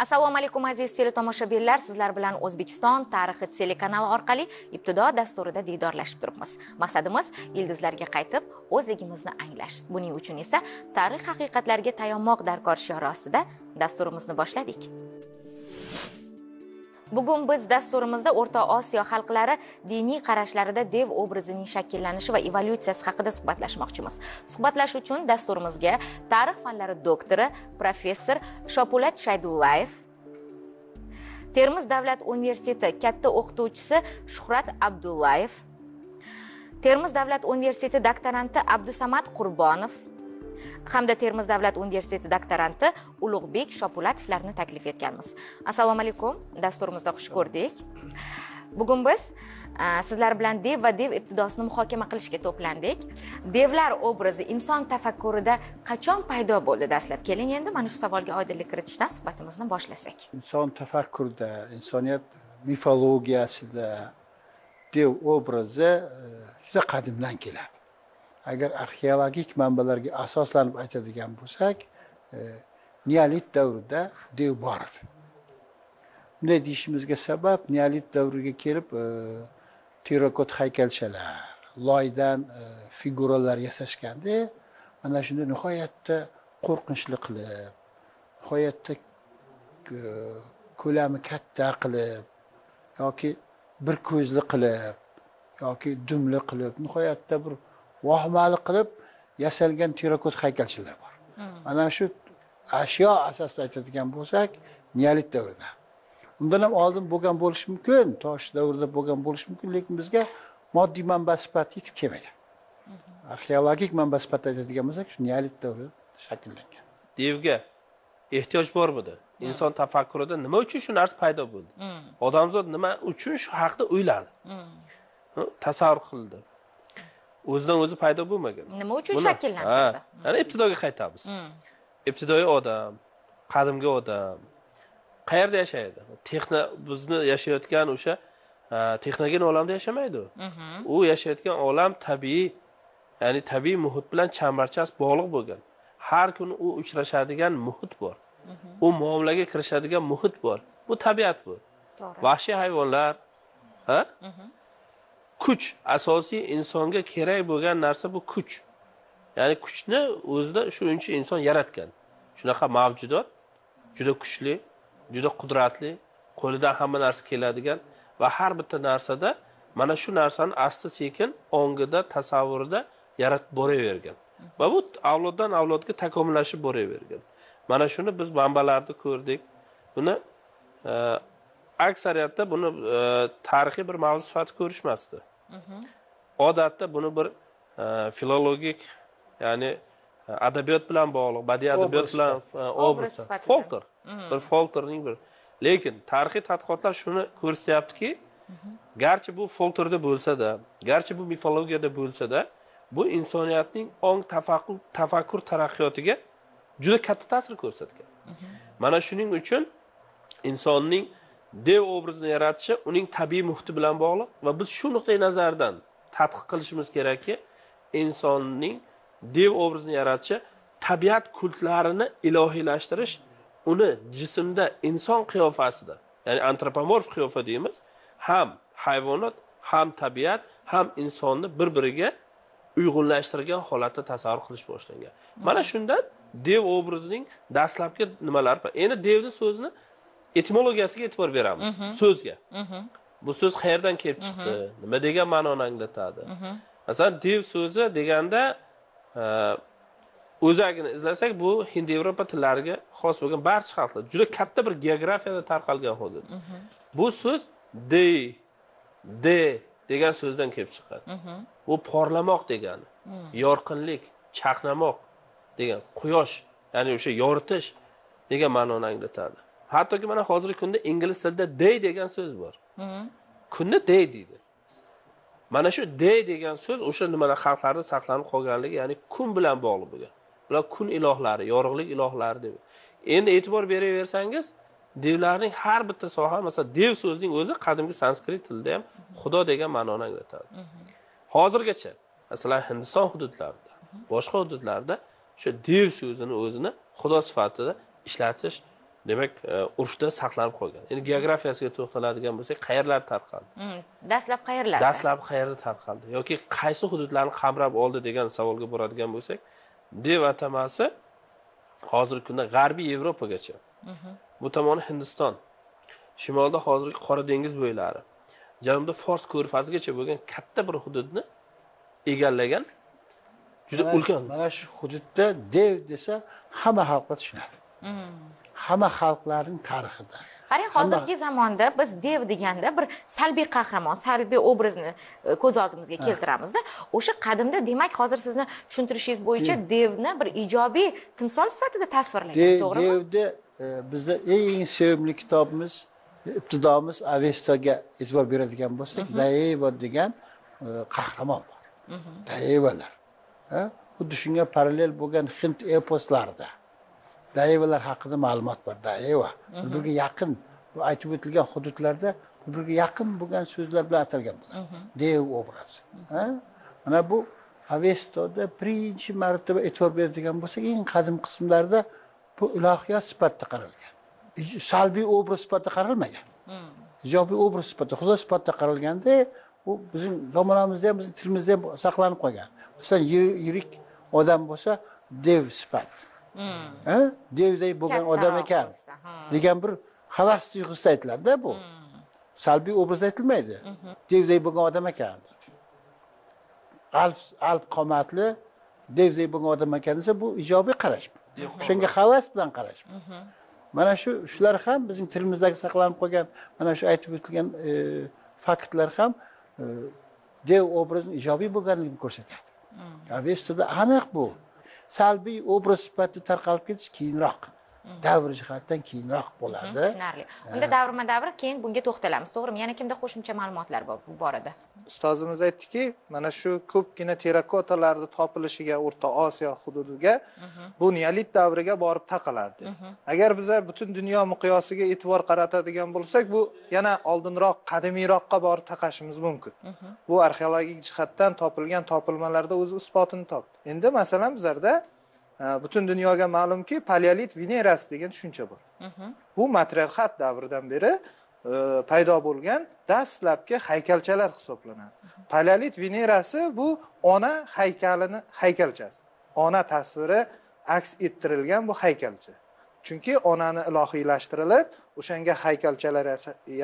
Assalomu alaykum aziz tele tomoshabinlar, sizlar bilan O'zbekiston tarixi tele kanali orqali Ibtido dasturida diydorlashib turibmiz. Maqsadimiz yildizlarga qaytib o'zligimizni anglash. Buning uchun esa tarix haqiqatlariga tayanmoq darkor shiori ostida dasturimizni boshladik. Bugun biz dasturimizda O'rta Osiyo xalqlari diniy qarashlarida dev obrazining shakllanishi va evolyutsiyasi haqida suhbatlashmoqchimiz. Suhbatlash uchun dasturimizga tarix fanlari doktori professor Shuhrat Abdullayev, Termiz davlat universiteti katta o'qituvchisi Shuhrat Abdullayev, Termiz davlat universiteti doktoranti A.Qurbonov hamda Termiz davlat universiteti doktoranti Ulug'bek Shopulatovlarni taklif etganmiz. Assalomu alaykum, dasturimizda xush ko'rdik. Bugun biz sizlar bilan dev va dev ibtidosini muhokama qilishga to'plandik. Devlar obrazi inson tafakkurida qachon paydo bo'ldi dastlab? Keling endi mana shu savolga oydinlik kiritishdan suhbatimizni boshlasak. Inson tafakkurida, insoniyat mifologiyasida dev obrazi juda qadimdan keladi. Agar arxeologik manbalarga asoslanib aytadigan bo'lsak, neolit davrida dev bor edi. Bunday deyishimizga sabab neolit davriga kelib terrakot haykalchalar, loydan figuralar yasashganda, mana shunda nihoyatda qo'rqinchli qilib, nihoyatda ko'lami katta qilib yoki bir ko'zli qilib yoki dumli qilib, nihoyatda bir vahimali qilib yasalgan terrakot haykalchalar bor. Mana shu ashyo asosida aytadigan bo'lsak, neolit davrida. Undan ham oldin bo'lgan bo'lishi mumkin, tosh davrida bo'lgan bo'lishi mumkin, lekin bizga moddiy manba sifatida yetib kelmagan. Arxeologik manba sifatida aytadigan bo'lsak, shu neolit davrida shakllangan. Devga ehtiyoj bormidi? Inson tafakkurida nima uchun shu narsa paydo bo'ldi? Odamzod nima uchun shu haqda o'yladi? Tasavvur qildi. O'zidan o'zi paydo bo'lmagan. Nima uchun shakllanadi? Ana ibtidoga qaytamiz. Ibtidoiy odam, qadimgi odam qayerda yashaydi? Texno bizni yashayotgan o'sha texnogen olamda yashamaydi. U yashayotgan olam tabiiy, ya'ni tabiiy muhit bilan chambarchas bog'liq bo'lgan. Har kuni u uchrashadigan muhit bor. U muomalaga kirishadigan muhit bor. Bu tabiat bu. Vahshiy hayvonlar, kuch, asosiy insonga kerak bo'lgan narsa bu kuch. Ya'ni kuchni o'zida shuncha inson yaratgan. Shunaqa mavjudot juda kuchli, juda qudratli, qo'lidan hamma narsa keladigan va har bitta narsada mana shu narsani asta-sekin ongida, tasavvurida yaratib boravergan. Va bu avloddan avlodga takomillashib boravergan. Mana shuni biz manbalarda ko'rdik. Buni aksariyatda buni tarixiy bir mavzu sifatida ko'rishmasdi. Odatda buni bir filologik, ya'ni adabiyot bilan bog'liq, badiiy adabiyot bilan obraz, folklor, bir folklorning bir. Lekin tarixiy tadqiqotlar shuni ko'rsatyaptiki, garchi bu folklorda bo'lsa-da, garchi bu mifologiyada bo'lsa-da, bu insoniyatning ong tafakkur taraqqiyotiga juda katta ta'sir ko'rsatgan. Mana shuning uchun insonning dev obrazini yaratishi uning tabiiy muhiti bilan bog'liq va biz shu nuqtai nazardan tadqiq qilishimiz kerakki, insonning dev obrazini yaratishi tabiat kultlarini ilohiylashtirish, uni jismda inson qiyofasida, ya'ni antropomorf qiyofa deymiz, ham hayvonot, ham tabiat, ham insonni bir-biriga uyg'unlashtirgan holatda tasavvur qilish boshlangan. Mana shundan dev obrazining dastlabki nimalari, endi devni so'zini etimologiyasiga e'tibor beramiz, so'zga. Bu so'z qayerdan kelib chiqdi, nima degan ma'noni anglatadi. Masalan, dev so'zi deganda o'zagini izlasak, bu Hind-Yevropa tillariga xos bo'lgan barcha xalqlar juda katta bir geografiyada tarqalgan hozir. Bu so'z de degan so'zdan kelib chiqqan. Bu porlamoq degani, yorqinlik, chaqnamoq degan, quyosh, ya'ni o'sha yoritish degan ma'noni anglatadi. Hattoki mana hozirgi kunda ingliz tilida day degan so'z bor. Kunni day deydi. Mana shu day degan so'z o'sha nimalar xalqlarda saqlanib qolganligi, ya'ni kun bilan bog'liq bo'lgan. Ular kun ilohlari, yorug'lik ilohlari deb. Endi e'tibor beraversangiz, devlarning har bitta soha, masalan, dev so'zining o'zi qadimgi sanskrit tilida ham xudo degan ma'noni anglatadi. Hozirgacha, masalan, Hindiston hududlarida, boshqa hududlarda shu dev so'zini o'zini xudo sifatida ishlatish demek urfda saqlanib qolgan. Endi geografiyasiga to'xtaladigan bo'lsak, qayerlar tarqaldi? Dastlab qayerda tarqaldi yoki qaysi hududlarni qamrab oldi degan savolga boradigan bo'lsak, devatamasi hozirgi kunda g'arbiy Yevropagacha. Bu tomoni Hindiston, shimolda hozirgi Qora dengiz bo'ylari, janubda Fors ko'rfazigacha bo'lgan katta bir hududni egallagan juda ulkan. Mana shu hududda dev desa hamma xalqqa tushunadi. Hamma xalqlarning tarixida. Qarang, hozirgi zamonda biz dev deganda bir salbiy qahramon, salbiy obrazni ko'z oldimizga keltiramizda. O'sha qadimda, demak, hozir sizni tushuntirishingiz bo'yicha devni bir ijobiy timsol sifatida tasvirlangan, to'g'rimi? Devda bizda eng sevimli kitobimiz, ibtidomiz Avestaga e'tibor beradigan bo'lsak, Deva degan qahramon bor. Devalar. Xuddi shunga parallel bo'lgan Hind eposlarida Devalar hakkında malumat var. Deva. Birbirine yakın. Bu aytib o'tilgan hududlarda birbirine yakın bo'lgan so'zlar bilan atalgan bo'ladi. Dev obrazi. Mana bu Avesta'da birinchi marotaba e'tibor beradigan bo'lsak, eng qadim qismlarda bu ilohiyat sifatida qaralgan. Salbiy obraz sifatida qaralmagan. Ijobiy obraz sifatida, xudo sifatida qaralganda, bu bizim zamonamizda ham, bizim tilimizda ham saqlanib qolgan. Masalan, yirik odam bo'lsa, dev sifat. Devdek bo'lgan odam ekan degan bir havas tuyg'usida aytiladi bu. Salbiy obrazda aytilmaydi. Devdek bo'lgan odam ekan dedi. Alp qomatli devdek bo'lgan odam ekan desa, bu ijobiy qarash. O'shanga havas bilan qarash. Mana shular ham bizning tilimizdagi saqlanib qolgan, mana shu aytib o'tilgan faktlar ham dev obrazini ijobiy bo'lganligini ko'rsatadi. Avestada aniq bu. Salbiy obraz sifatida tarqalib ketish keyinroq, davr jihatdan keyinroq bo'ladi. Tushunarli. Unda davrma-davr keyin bunga to'xtalamiz, to'g'rimi? Yana kimda qo'shimcha ma'lumotlar bor bu borada? Ustozimiz aytdiki, mana shu ko'pgina terrakotalarda topilishiga O'rta Osiyo hududiga bu neolit davriga borib taqaladi dedi. Agar biz butun dunyo miqyosiga e'tibor qaratadigan bo'lsak, bu yana oldinroq, qadimiyroqqa borib taqashimiz mumkin. Bu arxeologik jihatdan topilgan topilmalarda o'z isbotini topdi. Endi masalan bizlarda butun dunyoga ma'lumki, paleolit Venerasi degan tushuncha bor. Bu matriarxat davridan beri paydo bo'lgan dastlabki haykalchalar hisoblanadi. Paleolit Venerasi bu ona haykalini, haykalchasi. Ona tasviri aks ettirilgan bu haykalcha. Chunki onani ilohiylashtirilib, o'shanga haykalchalar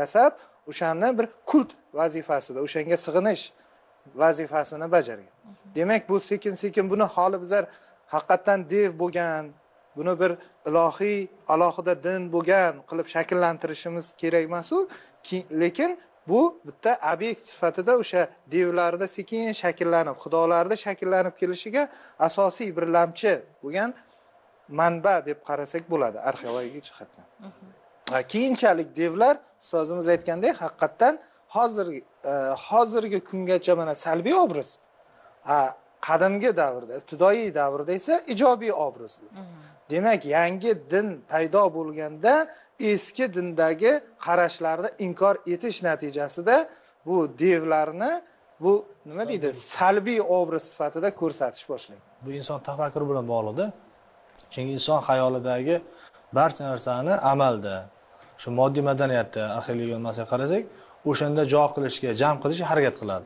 yasab, o'shandan bir kult vazifasida, o'shanga sig'inish vazifasini bajargan. Demak, bu sekin-sekin buni holi bizlar haqiqatan dev bo'lgan, buni bir ilohiy, alohida din bo'lgan qilib shakllantirishimiz kerak emas-u, lekin bu bitta obyekt sifatida o'sha devlarda sekin shakllanib, xudolarda shakllanib kelishiga asosiy bir lamchi bo'lgan manba deb qarasak bo'ladi arxeologik jihatdan. Keyinchalik devlar, ustozimiz aytgandek, haqiqatan hozirgi kungacha mana salbiy obraz, qadimgi davrda, ibtidoiy davrda esa ijobiy obraz bu. Demak, yangi din paydo bo'lganda eski dindagi qarashlarni inkor etish natijasida bu devlarni bu nima deydi, salbiy obraz sifatida ko'rsatish boshlangan. Bu inson tafakkuri bilan bog'liqda. Chunki inson xayolidagi barcha narsani amalda, shu moddiy madaniyatda, axirgi masalaga qarasak, o'shanda javob qilishga, jam qilishga harakat qiladi.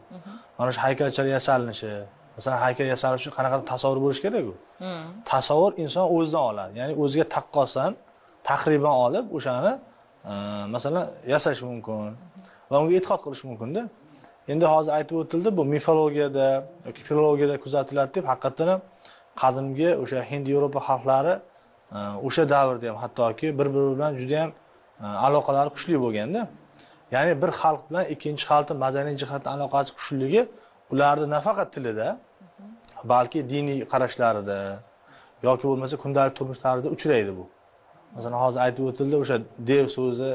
Mana shu haykalchalar yasalinishi, masalan, haykal yasalish uchun qanaqa tasavvur bo'lish kerak-ku? Tasavvur inson o'zidan oladi. Ya'ni o'ziga taqqosan, tahriban olib, o'shani masalan yasash mumkin va unga e'tiqod qilish mumkin-da. Endi hozir aytib o'tildi, bu mifologiyada yoki filologiyada kuzatiladi deb, haqiqatan ham qadimgi o'sha Hind Yevropa xalqlari o'sha davrda ham hattoki bir-biri bilan juda ham aloqalari kuchli bo'lganda, ya'ni bir xalq bilan ikkinchi xalqning madaniy jihatdan aloqasi kuchliligi ularda nafaqat tilida, balki diniy qarashlarida yoki bo'lmasa kundalik turmush tarzida uchraydi bu. Masalan, hozir aytib o'tildi, o'sha dev so'zi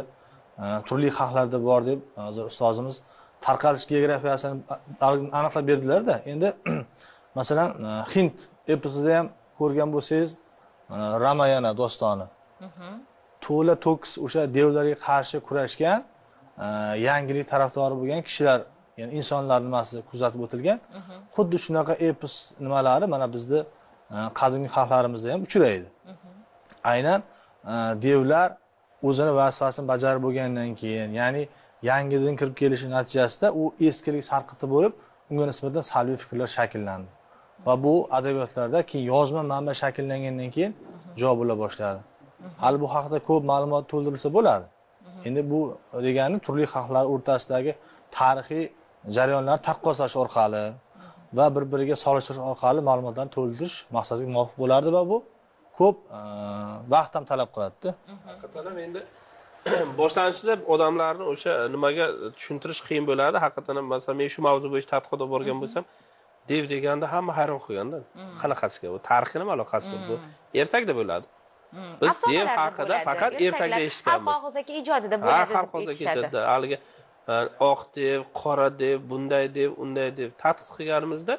turli xalqlarda bor deb hozir ustozimiz tarqalish geografiyasini aniqlab berdilar-da. Endi masalan, Hind eposida ham ko'rgan bo'lsangiz, mana Ramayana dostoni. To'la to'kis o'sha devlarga qarshi kurashgan, yangilik tarafdori bo'lgan kishilar, ya'ni insonlar nimasi kuzatib o'tilgan. Xuddi shunaqa epos nimalari mana bizda qadimgi xalqlarimizda ham uchraydi. Aynan devlar o'zini vazifasini bajarib bo'lgandan keyin, ya'ni yangidan kirib kelishi natijasida u eskilik sarqiti bo'lib, unga nisbatan salbiy fikrlar shakllandi. Va bu adabiyotlarda keyin yozma manba shakllangandan keyin javob bo'la boshladi. Hali bu haqda ko'p ma'lumot to'ldirilsa bo'ladi. Endi bu degani turli xalqlar o'rtasidagi tarixiy jarayonlar taqqoslash orqali va bir-biriga solishtirish orqali ma'lumotlarni to'ldirish maqsadiga muvofiq bo'lardi va bu ko'p vaqt ham talab qiladi. Haqiqatan ham endi boshlanishida odamlarni o'sha nimaga tushuntirish qiyin bo'ladi. Haqiqatan ham masalan men shu mavzu bo'yicha tadqiqot olib borgan bo'lsam, dev deganda hamma hayron qolganda. Qanaqasiga bu tarixga nima aloqasi bor? Bu ertakda bo'ladi. Biz dev haqida faqat ertakda eshitganmiz. Xalqozaki ijodida bo'ladi. Xalqozaki ijodida haliga oq dev, qora dev, bunday dev, unday dev tadqiq qilganimizda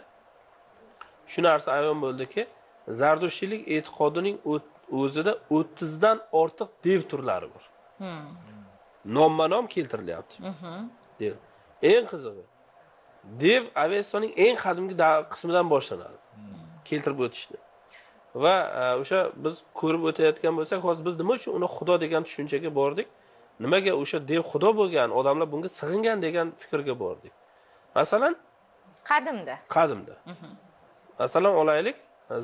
shu narsa ayon bo'ldiki, Zardushtchilik e'tiqodining o'zida 30 dan ortiq dev turlari bor. Nomma-nom keltirilyapti. Dev. Eng qizig'i, dev Avestaning eng qadimgi qismidan boshlanadi. Keltirib o'tishdi. Va o'sha biz ko'rib o'tayotgan bo'lsak, hozir biz nima uchun uni xudo degan tushunchaga bordik? Nimaga o'sha dev xudo bo'lgan, odamlar bunga sig'ingan degan fikrga bordik. Masalan, qadimda. Masalan, olaylik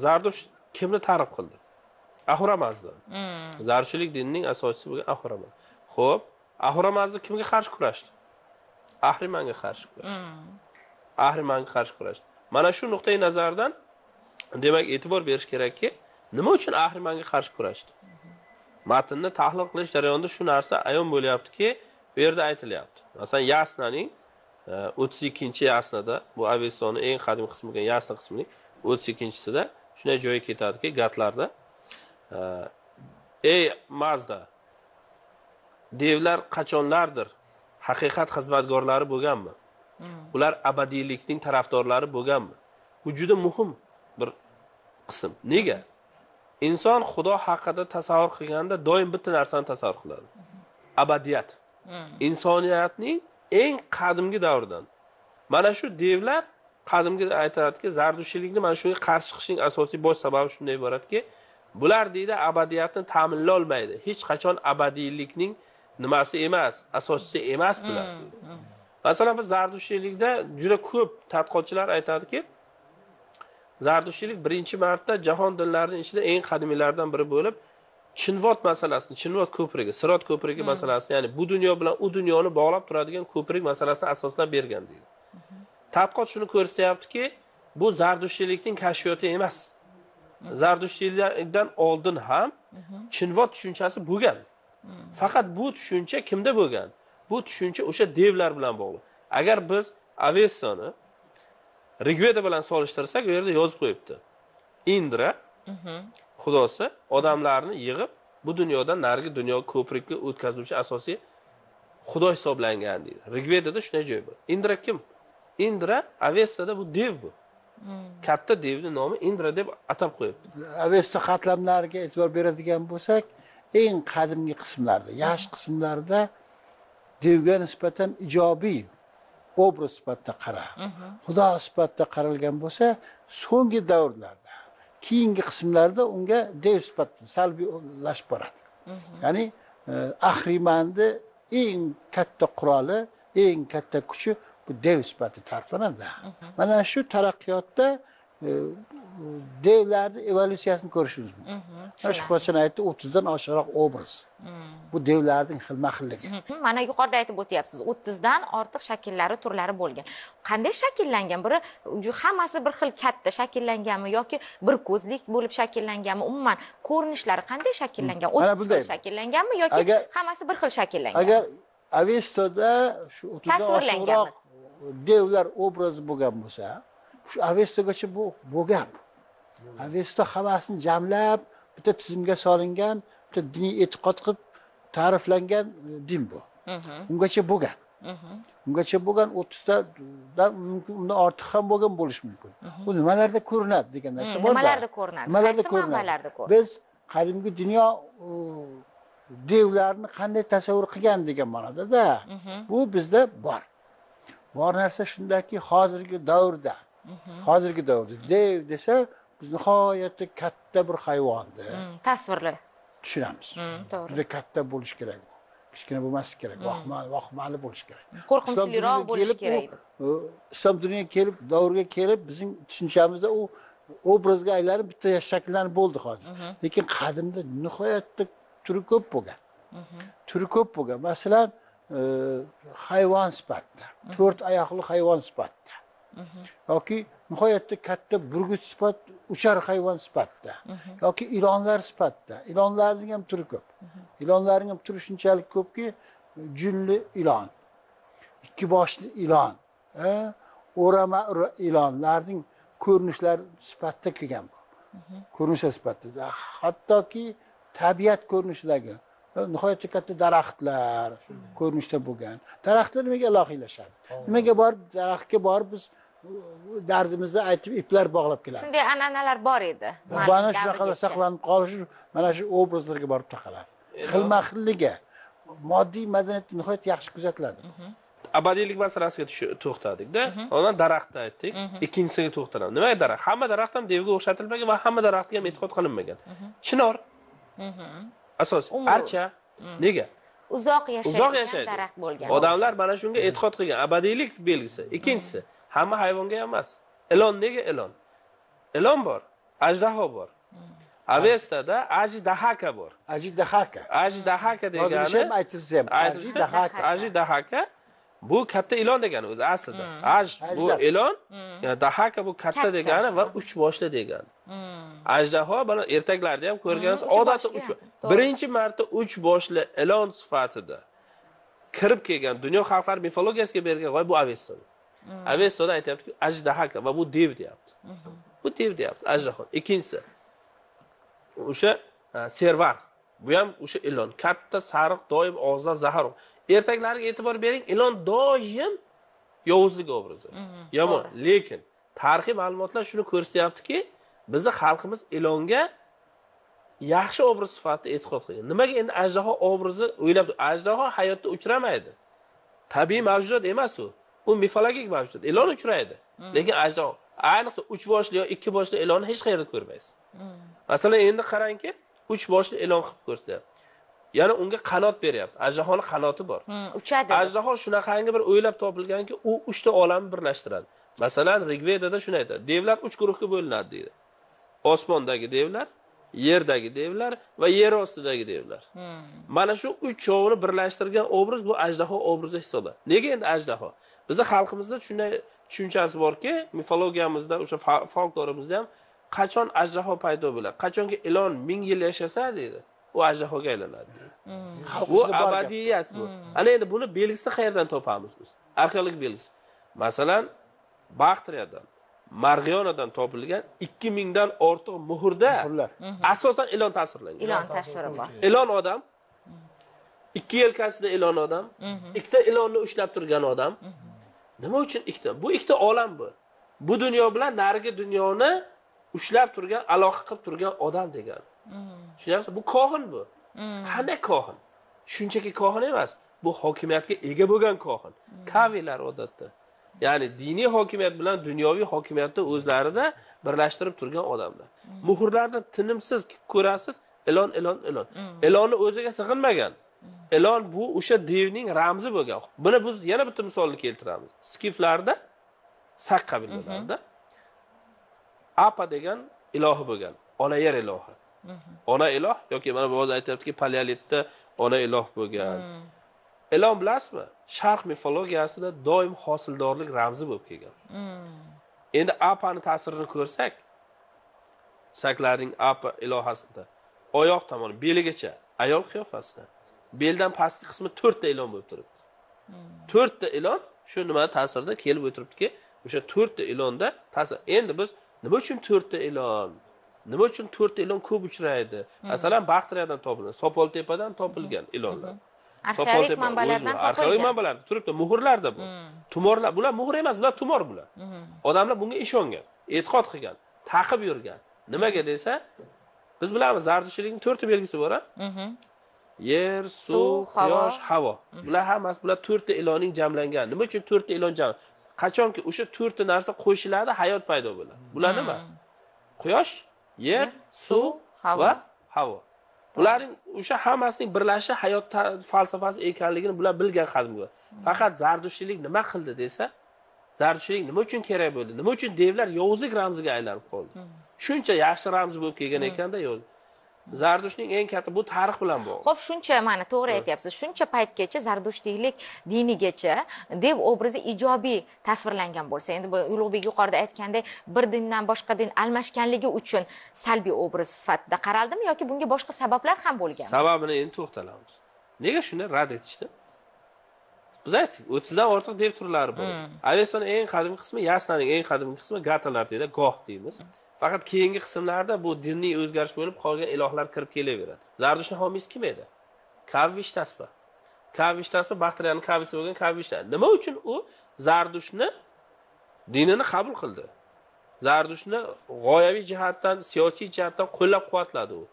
Zardush kimni targ'ib qildi? Ahura Mazda. Zardushtchilik dinining asoschisi bo'lgan Ahura Mazda. Xo'p, Ahura Mazda kimga qarshi kurashdi? Ahrimanga qarshi kurashdi. Mana shu nuqtai nazardan demak e'tibor berish kerakki, nima uchun Ahrimanga qarshi kurashdi? Matnni tahlil qilish jarayonida shu narsa ayon bo'lyaptiki, bu yerda aytilyapti. Masalan, Yasnaning 32-yasnada, bu Avestaning eng qadim qismi bo'lgan Yasna qismining 32-sida shunday joyi ketadiki, gatlarda ey Mazda, devlar qachonlardir haqiqat xizmatkorlari bo'lganmi? Ular abadiylikning tarafdorlari bo'lganmi? Bu juda muhim bir qism. Nega? Inson xudo haqida tasavvur qilganda doim bitta narsani tasavvur qiladi. Abadiyat. Insoniyatning eng qadimgi davridan. Mana shu devlar qadimga aytadiki, Zardushtchilikni mana shunga qarshi chiqishning asosiy bosh sababi shunday iboratki, bular deydi abadiyatni ta'minlay olmaydi. Hech qachon abadiylikning nimasi emas, asoschisi emas bular. Masalan, biz Zardushtchilikda juda ko'p tadqiqotchilar aytadiki, Zardushtchilik birinchi marta jahon dinlarining ichida eng qadimilaridan biri bo'lib, Chinvot masalasini, Chinvot ko'prigi, Sirot ko'prigi masalasini, ya'ni bu dunyo bilan u dunyoni bog'lab turadigan ko'prik masalasini asoslab bergan deydi. Tadqiqot shuni ko'rsatyaptiki, bu Zardushtchilikning kashfiyoti emas. Zardushtchilikdan oldin ham Chinvot tushunchasi bo'lgan. Faqat bu tushuncha kimda bo'lgan? Bu tushuncha o'sha devlar bilan bog'liq. Agar biz Avestani Rigveda bilan solishtirsak, u yerda yozib qo'yibdi. İndra xudosi odamlarni yig'ib, bu dunyodan narigi dunyo ko'prikka o'tkazuvchi asosiy xudo hisoblangan deydi. Rigvedada shunday joy bor. Indra kim? İndra Avesta'da bu dev bu. Katta devni nomi Indra deb atab qo'yibdi. Avesta qatlamlariga e'tibor beradigan bo'lsak, eng qadimgi qismlarda, yaxshi qismlarda devga nisbatan ijobiy obraz sifatida qaralib, xudo sifatida qaralgan bo'lsa, so'nggi davrlarda, keyingi qismlarda unga dev sifatida salbiylashib boradi. Ya'ni Ahrimanni eng katta quroli, eng katta kuchi bu dev sifatida tariflanadi. Mana shu taraqqiyotda devlarni evolyutsiyasini ko'rishimiz mumkin. Shuhratjon aytdi, 30 dan oshiqroq obraz. Bu devlarning xilma-xilligi. Mana yuqorida aytib o'tyapsiz, 30 dan ortiq shakllari, turlari bo'lgan. Qanday shakllangan? Biri hammasi bir xil katta shakllanganmi yoki bir ko'zlik bo'lib shakllanganmi? Umuman ko'rinishlari qanday shakllangan? 30 ta shakllanganmi yoki hammasi bir xil shakllangan? Agar Avestada shu 30 dan oshiqroq devlar obrazi bo'lgan bo'lsa, shu Avestagacha bu bo'lgan. Avesta havasini jamlab, bitta tizimga solingan, bitta diniy e'tiqod qilib ta'riflangan din bu. Ungacha bo'lgan. 30 ta mumkin, undan ortiq ham bo'lgan bo'lishi mumkin. Bu nimalarda ko'rinadi degan narsa bor. Nimalarda ko'rinadi? Biz qadimgi dunyo devlarni qanday tasavvur qilgan degan ma'noda. Bu bizda bor. Bor narsa shundaki, hozirgi davrda dev desa, biz nihoyatda katta bir hayvondir. Tasvirli. tushiramiz. Juda katta bo'lish kerak. Kichkina bo'lmaslik kerak. Vahmali bo'lish kerak. Qo'rqinchliroq bo'lish kerak. İslam dunyoga kelib, davrga kelib, bizning tushunchamizda u obrazga aylanib bitta shakllanib bo'ldi hozir. Lekin qadimda nihoyatda turi ko'p bo'lgan. Masalan, hayvon sifatida, to'rt oyoqli hayvon sifatida. Yoki nihoyatda katta burgut sifat, uchar hayvon sifatida. Yoki ilonlar sifatida. Ilonlarning ham turi ko'p. Ilonlarning ham turi shunchalik ko'pki, junli ilon, ikki boshli ilon, o'rama ilonlarning ko'rinishlar sifatida kelgan bu. Ko'rinishlar sifatida. Hattoki tabiat ko'rinishidagi nihoyatda katta daraxtlar ko'rinishda bo'lgan. Daraxtlar nimaga ilohilashadi? Nimaga borib daraxtga borib biz dardimizni aytib iplar bog'lab kelamiz. Shunday an'analar bor edi. Mana shunaqa saqlanib qolish, mana shu obrazlarga borib taqaladi. Xilma-xilliga moddiy madaniyat nihoyat yaxshi kuzatiladi. Abadiylik masalasiga to'xtadik-da. Ondan daraxtni aytdik. Ikkinchisiga to'xtalamiz. Nima daraxt? Hamma daraxt ham devga o'xshatilmagan va hamma daraxtga ham e'tiqod qilinmagan. Chinor asos, archa, nega? Uzoq yashaydigan daraxt bo'lgan. Odamlar mana shunga e'tiqod qilgan, abadiylik belgisi. Ikkinchisi, hamma hayvonga emas. Ilon nega ilon? Ilon bor, ajdaho bor. Avestada ajdahaka bor. Ajdahaka degani. Hozir ham aytilsa ham, ajdahaka bu katta ilon degani o'zi aslida. Aj bu ilon, dahaka bu katta degani va uch boshli degani. Ajdaho bilan ertaklarda ham ko'rgansiz, odatda 3. Birinchi marta 3 boshli ilon sifatida kirib kelgan dunyo xalqlar mifologiyasiga bergan g'oya bu Avesta. Avestada aytayapti-ku, ajdahaka va bu dev deyapti. Bu dev deyapti, ajdaho. Ikkinchisi o'sha servar. Bu ham o'sha ilon, katta sariq, doim og'zidan zahar. Ertaklariga e'tibor bering, ilon doim yovuzlik obrazi. Yomon, lekin tarixiy ma'lumotlar shuni ko'rsatyaptiki, bizni xalqimiz ilonga yaxshi obraz sifatida e'tiqod qilgan. Nimaga endi ajdaho obrazi o'ylab, ajdaho hayotda uchramaydi. Tabiiy mavjudot emas u. U mifologik mavjudot. Ilon uchraydi. Lekin ajdaho, ayniqsa 3 boshli yoki 2 boshli ilonni hech qayerda ko'rmaysiz. Masalan, endi qarangki, 3 boshli ilon qilib ko'rsatdi. Ya'ni unga qanot beryapti. Ajdahoning qanoti bor. Uchadi. Ajdaho shunaqangi bir o'ylab topilganki, u 3 ta olamni birlashtiradi. Masalan, Rigvedada shuni aytadi. Devlar 3 guruhga bo'linadi deydi. Osmondagi devlar, yerdagi devlar va yer ostidagi devlar. Mana shu 3 chovni birlashtirgan obraz bu ajdaho obrazi hisoblanadi. Nega endi ajdaho? Bizning xalqimizda shunday tushunchasi borki, mifologiyamizda, o'sha folklorimizda ham qachon ajdaho paydo bo'ladi? Qachonki ilon 1000 yil yashasa deydi, u ajdahoga aylanadi. Bu abadiyat bu. Ana endi buni belgisini qayerdan topamiz biz? Arxeologik belgisi. Masalan, Baktriyadan, Marg'ionadan topilgan 2000 dan ortiq muhrda asosan ilon ta'sirlangan. Ilon ta'siri bor. Ilon odam, 2 yelkasida ilon odam, 2 ta ilonni ushlab turgan odam. Nima uchun 2 ta? Bu 2 ta olam bu. Bu dunyo bilan narigi dunyoni ushlab turgan, aloqa qilib turgan odam degan. Tushunyapsizmi? Bu kohin bu. Qanday kohin? Shunchaki kohin emas, bu hokimiyatga ega bo'lgan kohin. Kavilar odatda, ya'ni diniy hokimiyat bilan dunyoviy hokimiyatni o'zlarida birlashtirib turgan odamlar. Muhrlarni tinimsiz ko'rasiz, ilon. Ilonni o'ziga sig'inmagan. Ilon bu o'sha devning ramzi bo'lgan. Buni biz yana bitta misolni keltiramiz. Skiflarda Sak qabilalarida Apa degan ilohi bo'lgan, ona yer ilohi. Ona iloh yoki mana ba'zi aytayaptiki, paleolitda ona iloh bo'lgan. Ilon bilasizmi? Sharq mifologiyasida doim hosildorlik ramzi bo'lib kelgan. Endi Apani ta'sirini ko'rsak, Saklarning Apa ilohasida oyoq tomoni beligacha ayol qiyofasida, beldan pastki qismi 4 ta ilon bo'lib turibdi. 4 ta ilon shu nima ta'sirida kelib o'tiribdiki, o'sha 4 ta ilonda ta'sir. Endi biz nima uchun 4 ta ilon? Nima uchun 4 ta ilon ko'p uchraydi? Masalan, Baktriyadan topilgan, Sopoltepadan topilgan ilonlar. Arxeologik manbalardan topilgan. Arxeologik manbalar turibdi, muhrlarda bu. Tumorlar, bular muhr emas, bular tumor bular. Odamlar bunga ishongan, e'tiqod qilgan, taqib yurgan. Nimaga desa, biz bilamiz, Zardushtchilikning 4 ta belgisi bor-a? Yer, suv, quyosh, havo. Bular hammasi, bular 4 ta ilonning jamlangan. Nima uchun 4 ta ilon jamlangan? Qachonki o'sha 4 ta narsa qo'shiladi, hayot paydo bo'ladi. Bular nima? Quyosh, yer, suv va havo. Buların o'sha hammasining birlashishi hayot falsafasi ekanligini bular bilgan qadimgi. Faqat Zardushtchilik nima qildi desa, Zardushtchilik nima uchun kerak bo'ldi? Nima uchun devlar yovuzlik ramziga aylanib qoldi? Shuncha yaxshi ramz bo'lib kelgan ekanda yo'l. Zardushtning eng katta bu tarix bilan bog'liq. Xo'p, shuncha mana to'g'ri aytayapsiz. Shuncha paytgacha Zardushtchilik dinigacha dev obrazi ijobiy tasvirlangan bo'lsa, endi bu Ulug'bek yuqorida aytgandek, bir dindan boshqa din almashganligi uchun salbiy obraz sifatida qaraldimi yoki bunga boshqa sabablar ham bo'lgan? Sababini endi to'xtalamiz. Nega shuni rad etishdi? Biz aytdik, 30 dan ortiq dev turlari bor. Avestaning eng qadimgi qismi, Yasnaning eng qadimgi qismi gatalar deydi, goh deymiz. Faqat keyingi qismlarda bu dinning o'zgarish bo'lib qolgan ilohlar kirib kelaveradi. Zardushning homiysi kim edi? Kavi Vishtaspa. Kavi Vishtaspa Baktriyaning kavisi bo'lgan Kavi Vishtaspa. Nima uchun u Zardushni dinini qabul qildi? Zardushni g'oyaviy jihatdan, siyosiy jihatdan qo'llab-quvvatladi u.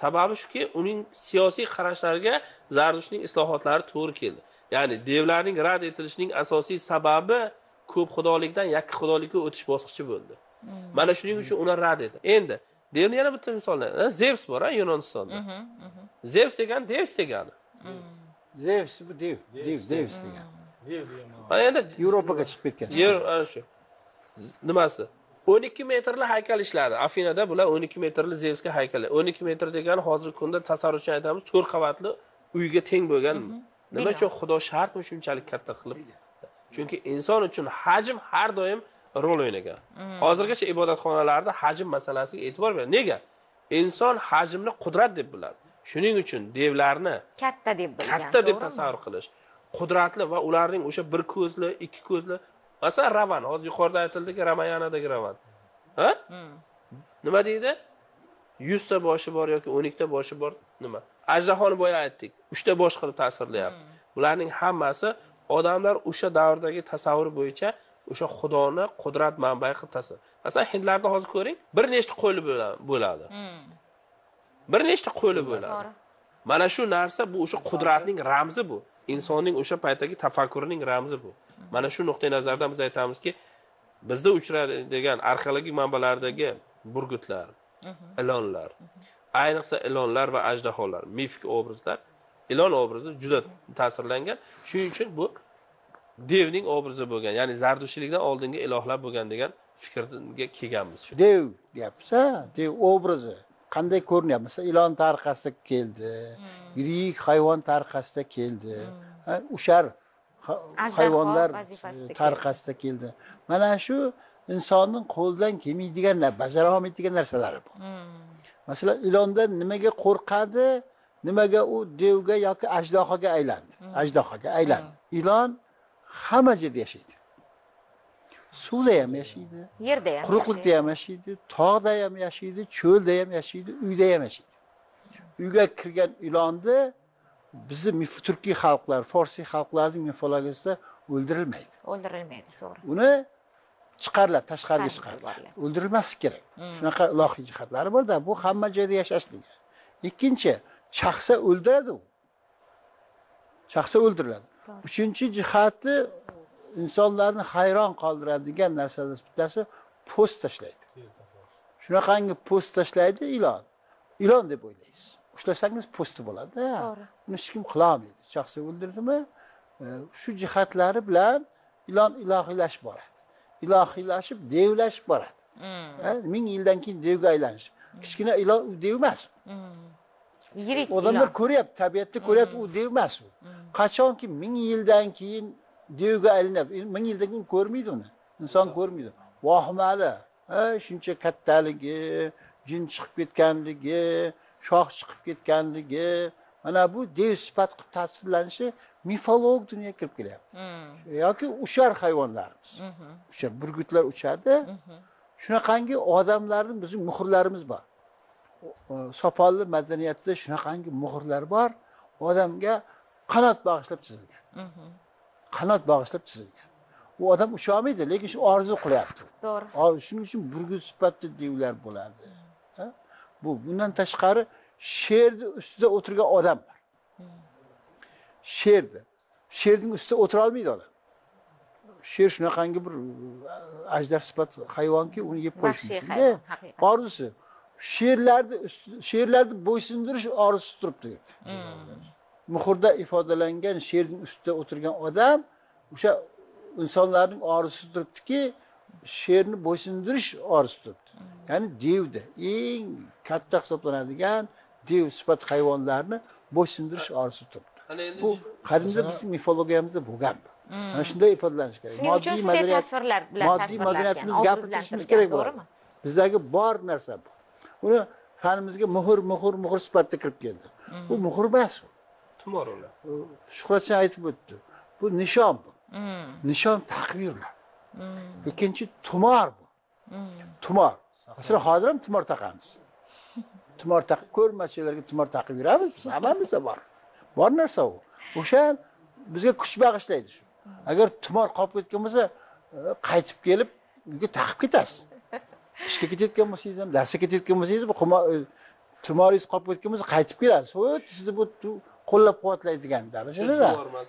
Sababi shuki, uning siyosiy qarashlariga Zardushning islohotlari to'g'ri keldi. Ya'ni devlarning rad etilishining asosiy sababi ko'p xudolikdan yakka xudolikka o'tish bosqichi bo'ldi. Mana shuning uchun ular rad etdi. Endi devni yana bitta misollar. Zevs bor Yunonistonda. Zevs degan Devs degani. Zevs bu dev, Devs degan. Dev degani. Mana endi Yevropaga chiqib ketgan. Yer shu. Nimasi? 12 metrli haykal ishladi. Afinada bular 12 metrli Zevsga haykallar. 12 metr degani hozirgi kunda tasarrufchi aytamiz 4 qavatli uyga teng bo'lgan. Nima uchun xudo shartmi shunchalik katta qilib? Chunki inson uchun hajm har doim rol o'ynagan. Hozirgacha ibodatxonalarda hajm masalasiga e'tibor beradi. Nega? Inson hajmni qudrat deb biladi. Shuning uchun devlarni katta deb bilgan. Katta deb tasavvur qilish, qudratli va ularning o'sha bir ko'zli, ikki ko'zli, masalan Ravan, hozir yuqorida aytildiki, Ramayanadagi Ravan. Ha? Nima deydi? 100 ta boshi bor yoki 12 ta boshi bor, nima? Ajdaholarni boya aytdik, 3 ta bosh qilib ta'sirlayapti. Ularning hammasi odamlar o'sha davrdagi tasavvur bo'yicha o'sha xudoni qudrat manbai qilib tasavvur. Masalan, hindlarda hozir ko'ring, bir nechta qo'li bo'ladi. Bir nechta qo'li bo'ladi. Mana shu narsa bu o'sha qudratning ramzi bu. Insonning o'sha paytdagi tafakkurining ramzi bu. Mana shu nuqtai nazardan biz aytamizki, bizda uchraydigan arxeologik manbalardagi burgutlar, ilonlar, ayniqsa ilonlar va ajdaholar, mifik obrazlar, ilon obrazi juda ta'sirlangan. Shuning uchun bu devning obrazi bo'lgan, ya'ni Zardushtchilikdan oldingi ilohlar bo'lgan degan fikrga kelganmiz. Dev deyapsa, dev obrazi qanday ko'rinyapti? Masalan, ilon tariqasida keldi, yirik hayvon tariqasida keldi, ushar hayvonlar tariqasida keldi. Mana shu insonning qo'ldan kelmaydigan, bajara olmaydigan narsalari bor. Masalan, ilondan nimaga qo'rqadi, nimaga u devga yoki ajdahoga aylandi? Ilon hamma joyda yashaydi. Suvda ham yashaydi, yerda ham, quruqlikda ham yashaydi, tog'da ham yashaydi, cho'lda ham yashaydi, uyda ham yashaydi. Uyga kirgan ilonni bizni turkiy xalqlar, forsiy xalqlarning mifologiyasida o'ldirilmaydi. To'g'ri. Uni chiqariladi, tashqariga chiqariladi. O'ldirilmas kerak. Shunaqa ilohiy jihatlari bor-da, bu hamma joyda yashashligi. Ikkinchi, shaxsa o'ldiradi u. Shaxsa o'ldiriladi. Uchinchi jihati insonlarni hayron qoldiradigan narsalardan bittasi po'st tashlaydi. Shunaqangi po'st tashlaydi ilon. Ilon deb o'ylaysiz. Ushlasangiz po'sti bo'ladi. Buni hech kim qila olmaydi. Shaxsi o'ldirdimi? Shu jihatlari bilan ilon ilohiylashib boradi. Ilohiylashib devlashib boradi. 1000 yildan keyin devga aylanish. Kichkina ilon u dev emas. Yirik ilon. Odamlar ko'ryapti, tabiatni ko'ryapti, u dev emas u. Qachonki 1000 yildan keyin devga aylanib, 1000 yildan keyin ko'rmaydi uni. Inson ko'rmaydi. Vohimali, shuncha kattaligi, jin chiqib ketganligi, shoh chiqib ketganligi, mana bu dev sifat qilib tasvirlanishi mifolog dunyoga kirib kelyapti. Yoki ushar hayvonlarimiz. O'sha burgutlar uchadi. Shunaqangi odamlarning bizning muhrlarimiz bor. Sopolli madaniyatida shunaqangi muhrlar bor. Odamga qanot bag'ishlab chizilgan. U odam ucha olmaydi, lekin shu orzu qilyapti. To'g'ri. Shuning uchun burgut sifatida devlar bo'ladi. Bu bundan tashqari sherni ustida o'tirgan odamlar. Sherning ustida o'tira olmaydi odam. Sher shunaqangi bir ajdar sifat hayvonki, uni yeb qo'yish. Orzusi. şiirlerde bo'ysundirish orzusi turibdi. Muhurda ifodalangan she'rning üstüde oturgan odam o'sha insonlarning orzusi turibdiki, she'rni bo'ysundirish orzusi turibdi. Ya'ni devda eng katta hisoblanadigan dev sifat hayvonlarni bo'ysundirish orzusi turibdi. Bu qadimda bizning mifologiyamizda bo'lgan. Ana shunday ifodalanish kerak. Moddiy madaniyatimiz gapirishimiz kerak bo'ladi. Bizdagi bor narsa bu. Uni fanimizga muhr sifatida kirib keldi. Bu muhr emas. Tumor ular. Shuhratjon aytib o'tdi. Bu nishon bu. Nishon taqvirlar. Ikkinchi tumor bu. Tumor. Aslida hozir ham tumor taqamiz. Tumor taqib ko'rmachilarga tumor taqib yuramiz. Biz hammamizda bor. Bor narsa u. O'sha bizga kuch bag'ishlaydi shu. Agar tumor qolib ketgan bo'lsa, qaytib kelib uyga taqib ketasiz. İşga ketayotgan bo'lsangiz ham, darsga ketayotgan bo'lsangiz, bu tumoringiz qolib ketgan bo'lsa, qaytib kelasiz. Sizni bu qo'llab-quvvatlaydigan darajada.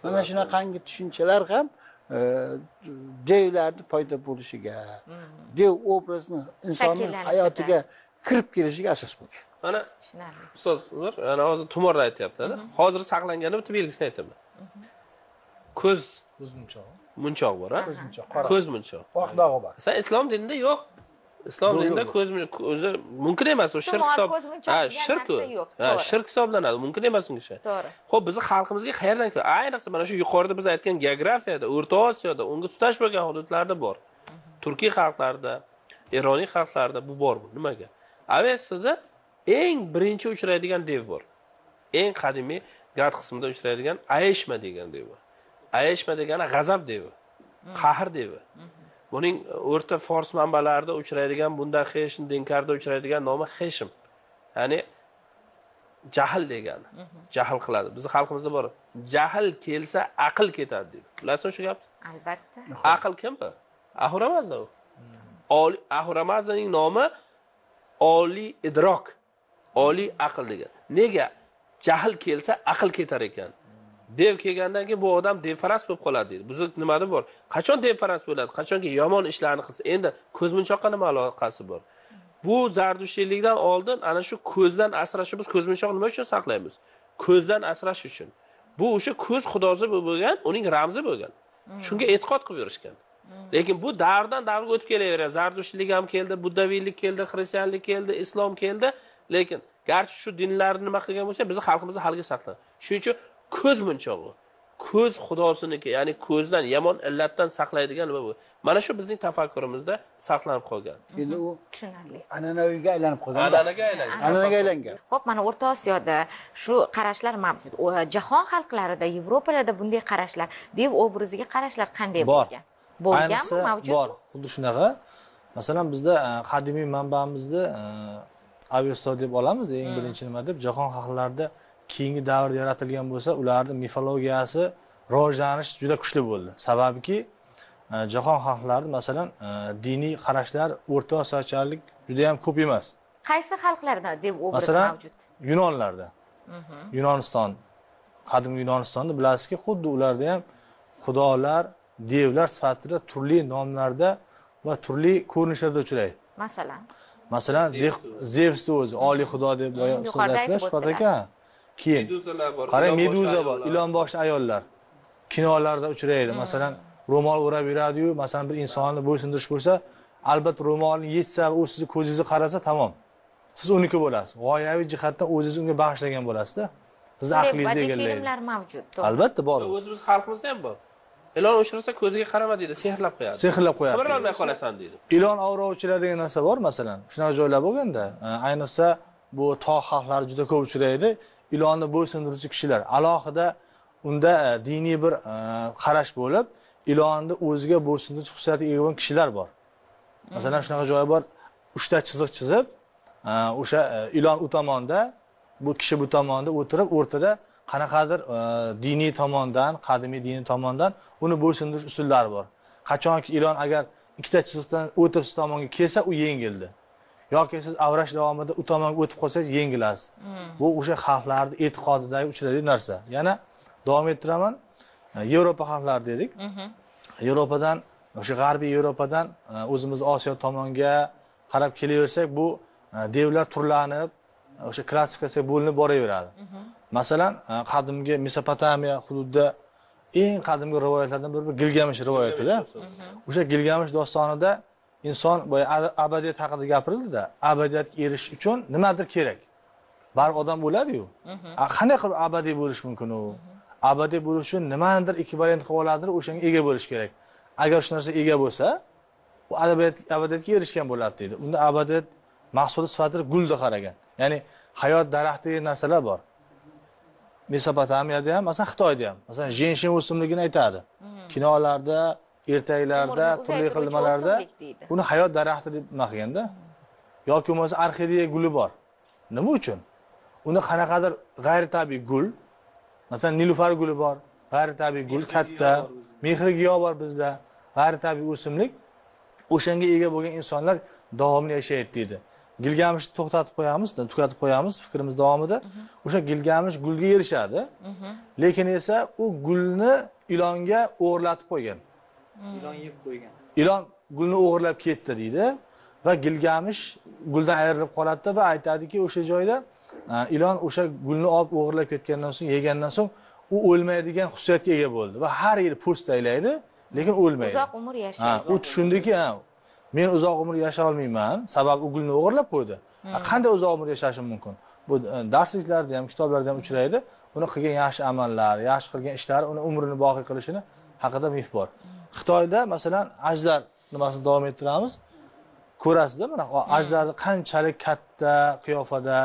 Mana shunaqangi tushunchalar ham devlarning paydo bo'lishiga, dev obrazini insonning hayotiga kirib kelishiga asos bo'lgan. Mana ustozlar, ana hozir tumorni aytayapti-da. Hozir saqlangani bitta belgisini aytaman. Ko'z munchoq bor-a? Ko'z munchoq. Oq dog'i bor. Sen islom dinida yo'q. İslam dininde ko'z o'zi mumkin emas, o shirk hisob. Ha, shirk. Ha, shirk hisoblanadi, mumkin emas unga şey. Xo'p, bizni xalqimizga qayerdan keladi? Ayniqsa mana shu yuqorida biz aytgan geografiyada, O'rta Osiyoda, unga tutash bo'lgan hududlarda bor. Turkiy xalqlarda, Ironiy xalqlarda bu bor bu. Nimaga? Avestada eng birinchi uchraydigan dev bor. Eng qadimiy gard qismida uchraydigan Ayeshma degan dev bor. Ayeshma degani g'azab devi, qahr devi. Buning o'rta fors manbalarida uchraydigan bundan heshim, dinkarda uchraydigan nomi heshim. Ya'ni jahl degani. Jahl qiladi. Bizning xalqimizda bor. Jahl kelsa aql ketadi deydi. Bilasizmi shu gapni? Albatta. Aql kim bu? Ahura Mazda u. Ahura Mazdaning nomi oliy idrok, oliy aql degan. Nega jahl kelsa aql ketar ekan? Dev kelgandan keyin bu odam devparast bo'lib qoladi deydi. Bizning nimada bor? Qachon devparast bo'ladi? Qachonki yomon ishlarni qilsa. Endi ko'z munchoqqa nima aloqasi bor? Bu Zardushtchilikdan oldin ana shu ko'zdan asrashimiz, ko'z munchoq nima uchun saqlaymiz? Ko'zdan asrash uchun. Bu o'sha ko'z xudosi bo'lgan, uning ramzi bo'lgan. Shunga e'tiqod qilib yurishgan. Lekin bu davrdan davrga o'tib kelaveradi. Zardushtchilik ham keldi, buddaviylik keldi, xristianlik keldi, islom keldi. Lekin garchi shu dinlarni nima qilgan bo'lsa, bizning xalqimizda haliga saqlanadi. Shuning uchun ko'z munchog'i, ko'z xudosiniki, ya'ni ko'zdan, yomon illatdan saqlaydigan nima bu? Mana shu bizning tafakkurimizda saqlanib qolgan. Endi u tushunarli. An'anaviga aylanib qolgan. An'anaga aylangan. Xo'p, mana O'rta Osiyoda shu qarashlar mavjud. Jahon xalqlarida, Yevropalarda bunday qarashlar, dev obraziga qarashlar qanday bo'lgan? Bo'lganmi, mavjud? Bor. Xuddi shunaqa. Masalan, bizda qadimiy manbamizda Avesta deb olamiz, eng birinchi nima deb jahon xalqlarida keyingi davrda yaratilgan bo'lsa, ularning mifologiyasi rivojlanish juda kuchli bo'ldi. Sababki jahon xalqlarida masalan diniy qarashlar O'rta Osiyochalik juda ham ko'p emas. Qaysi xalqlarda deb obraz mavjud? Yunonlarda. Yunoniston, qadimgi Yunonistonda bilasizki, xuddi ularda ham xudolar, devlar sifatida turli nomlarda va turli ko'rinishlarda uchraydi. Masalan, Zevsni o'zi oliy xudo deb so'zlash fotoga keyin meduzalar bor. Qara, meduza bor, ilon boshli ayollar. Kinolarda uchraydi. Masalan, ro'mol o'rab yuradi-yu, masalan bir insonni bo'ysundirish bo'lsa, albatta ro'molni yechsa, u sizni ko'zingizni qarasa, tamom. Siz uniki bo'lasiz. G'oyaviy jihatdan o'zingiz unga bag'ishlagan bo'lasiz-da. Sizni aqlingizni egallaydi. Filmlar mavjud, to'g'ri. Albatta bor. O'zimiz xalqimizda ham bor. Ilon o'chirsa ko'ziga qarama deydi, sehrlab qo'yadi. Sehrlab qo'yadi. Xabar olmay qolasan deydi. Ilon avrov uchiradigan narsa bor, masalan. Shunaqa joylar bo'lganda, ayniqsa bu tog' xalqlari juda ko'p uchraydi. Ilonni bo'ysundiruvchi kishilar alohida unda diniy bir qarash bo'lib, ilonni o'ziga bo'ysundiruvchi xususiyatiga ega bo'lgan kishilar bor. Masalan, shunaqa joyi bor, 3 ta chiziq chizib, o'sha ilon u tomonda, bu kishi bu tomonda o'tirib, o'rtada qanaqadir diniy tomondan, qadimiy diniy tomondan uni bo'ysundirish usullari bor. Qachonki ilon agar 2 ta chiziqdan o'tib siz tomonga kelsa, u yengildi. Yoki siz avrash davomida u tomonga o'tib qolsangiz yengilasiz. Bu o'sha xalqlarning e'tiqodidagi uchraydigan narsa. Yana davom ettiraman. Yevropa xalqlari dedik. Yevropadan, o'sha g'arbiy Yevropadan o'zimiz Osiyo tomonga qarab kelaversak, bu devlar turlanib, o'sha klassifikatsiya bo'linib boraveradi. Masalan, qadimgi Mesopotamiya hududida eng qadimgi rivoyatlardan biri Gilgamesh rivoyatida. O'sha Gilgamesh dostonida inson boy abadiyat haqida gapirildi-da, abadiyatga erishish uchun nimadir kerak. Baribir odam bo'ladi-yu. Qanday qilib abadiy bo'lish mumkin u? Abadiy bo'lish uchun nimadir ekvivalent qilib oladilar, o'shanga ega bo'lish kerak. Agar shu narsa ega bo'lsa, u abadiyatga erishgan bo'ladi deydi. Unda abadiyat mahsuli sifatida gulda qaragan. Ya'ni hayot daraxtidagi narsalar bor. Mesopotamiyada ham, masalan Xitoyda ham, masalan jenshin o'simligini aytadi. Kinolarda, ertaklarda, turli xil nimalarda buni hayot daraxti deb maqaganda, yoki bo'lmasa orxideya guli bor. Nima uchun? Unda qanaqadir g'ayritabiiy gul, masalan nilufar guli bor, g'ayritabiiy gul katta, mehrgiyo bor bizda, g'ayritabiiy o'simlik o'shanga ega bo'lgan insonlar davomli yashaydi deydi. Gilgamishni to'xtatib qo'yamiz, tugatib qo'yamiz fikrimiz davomida. O'sha Gilgamish gulga erishadi. Lekin esa u gulni ilonga o'g'irlatib qo'ygan. Ilon yeb qo'ygan. Ilon gulni o'g'irlab ketdi deydi va Gilgamish guldan ayrilib qoladi va aytadiki, o'sha joyda ilon o'sha gulni olib o'g'irlab ketgandan so'ng, yegandan so'ng u o'lmaydigan xususiyatga ega bo'ldi va har yil purs taylaydi, lekin o'lmaydi. Uzoq umr yashaydi. U tushundiki, men uzoq umr yasha olmayman, sababi u gulni o'g'irlab qo'ydi. Qanday uzoq umr yashashim mumkin? Bu darsliklarda ham, kitoblarda ham uchraydi. Uni qilgan yaxshi amallar, yaxshi qilgan ishlari uni umrini boqiy qilishini haqida mif bor. Xitoyda masalan ajlar nimasini davom ettiramiz. Ko'rasizda, mana ajlarni qanchalik katta qiyofada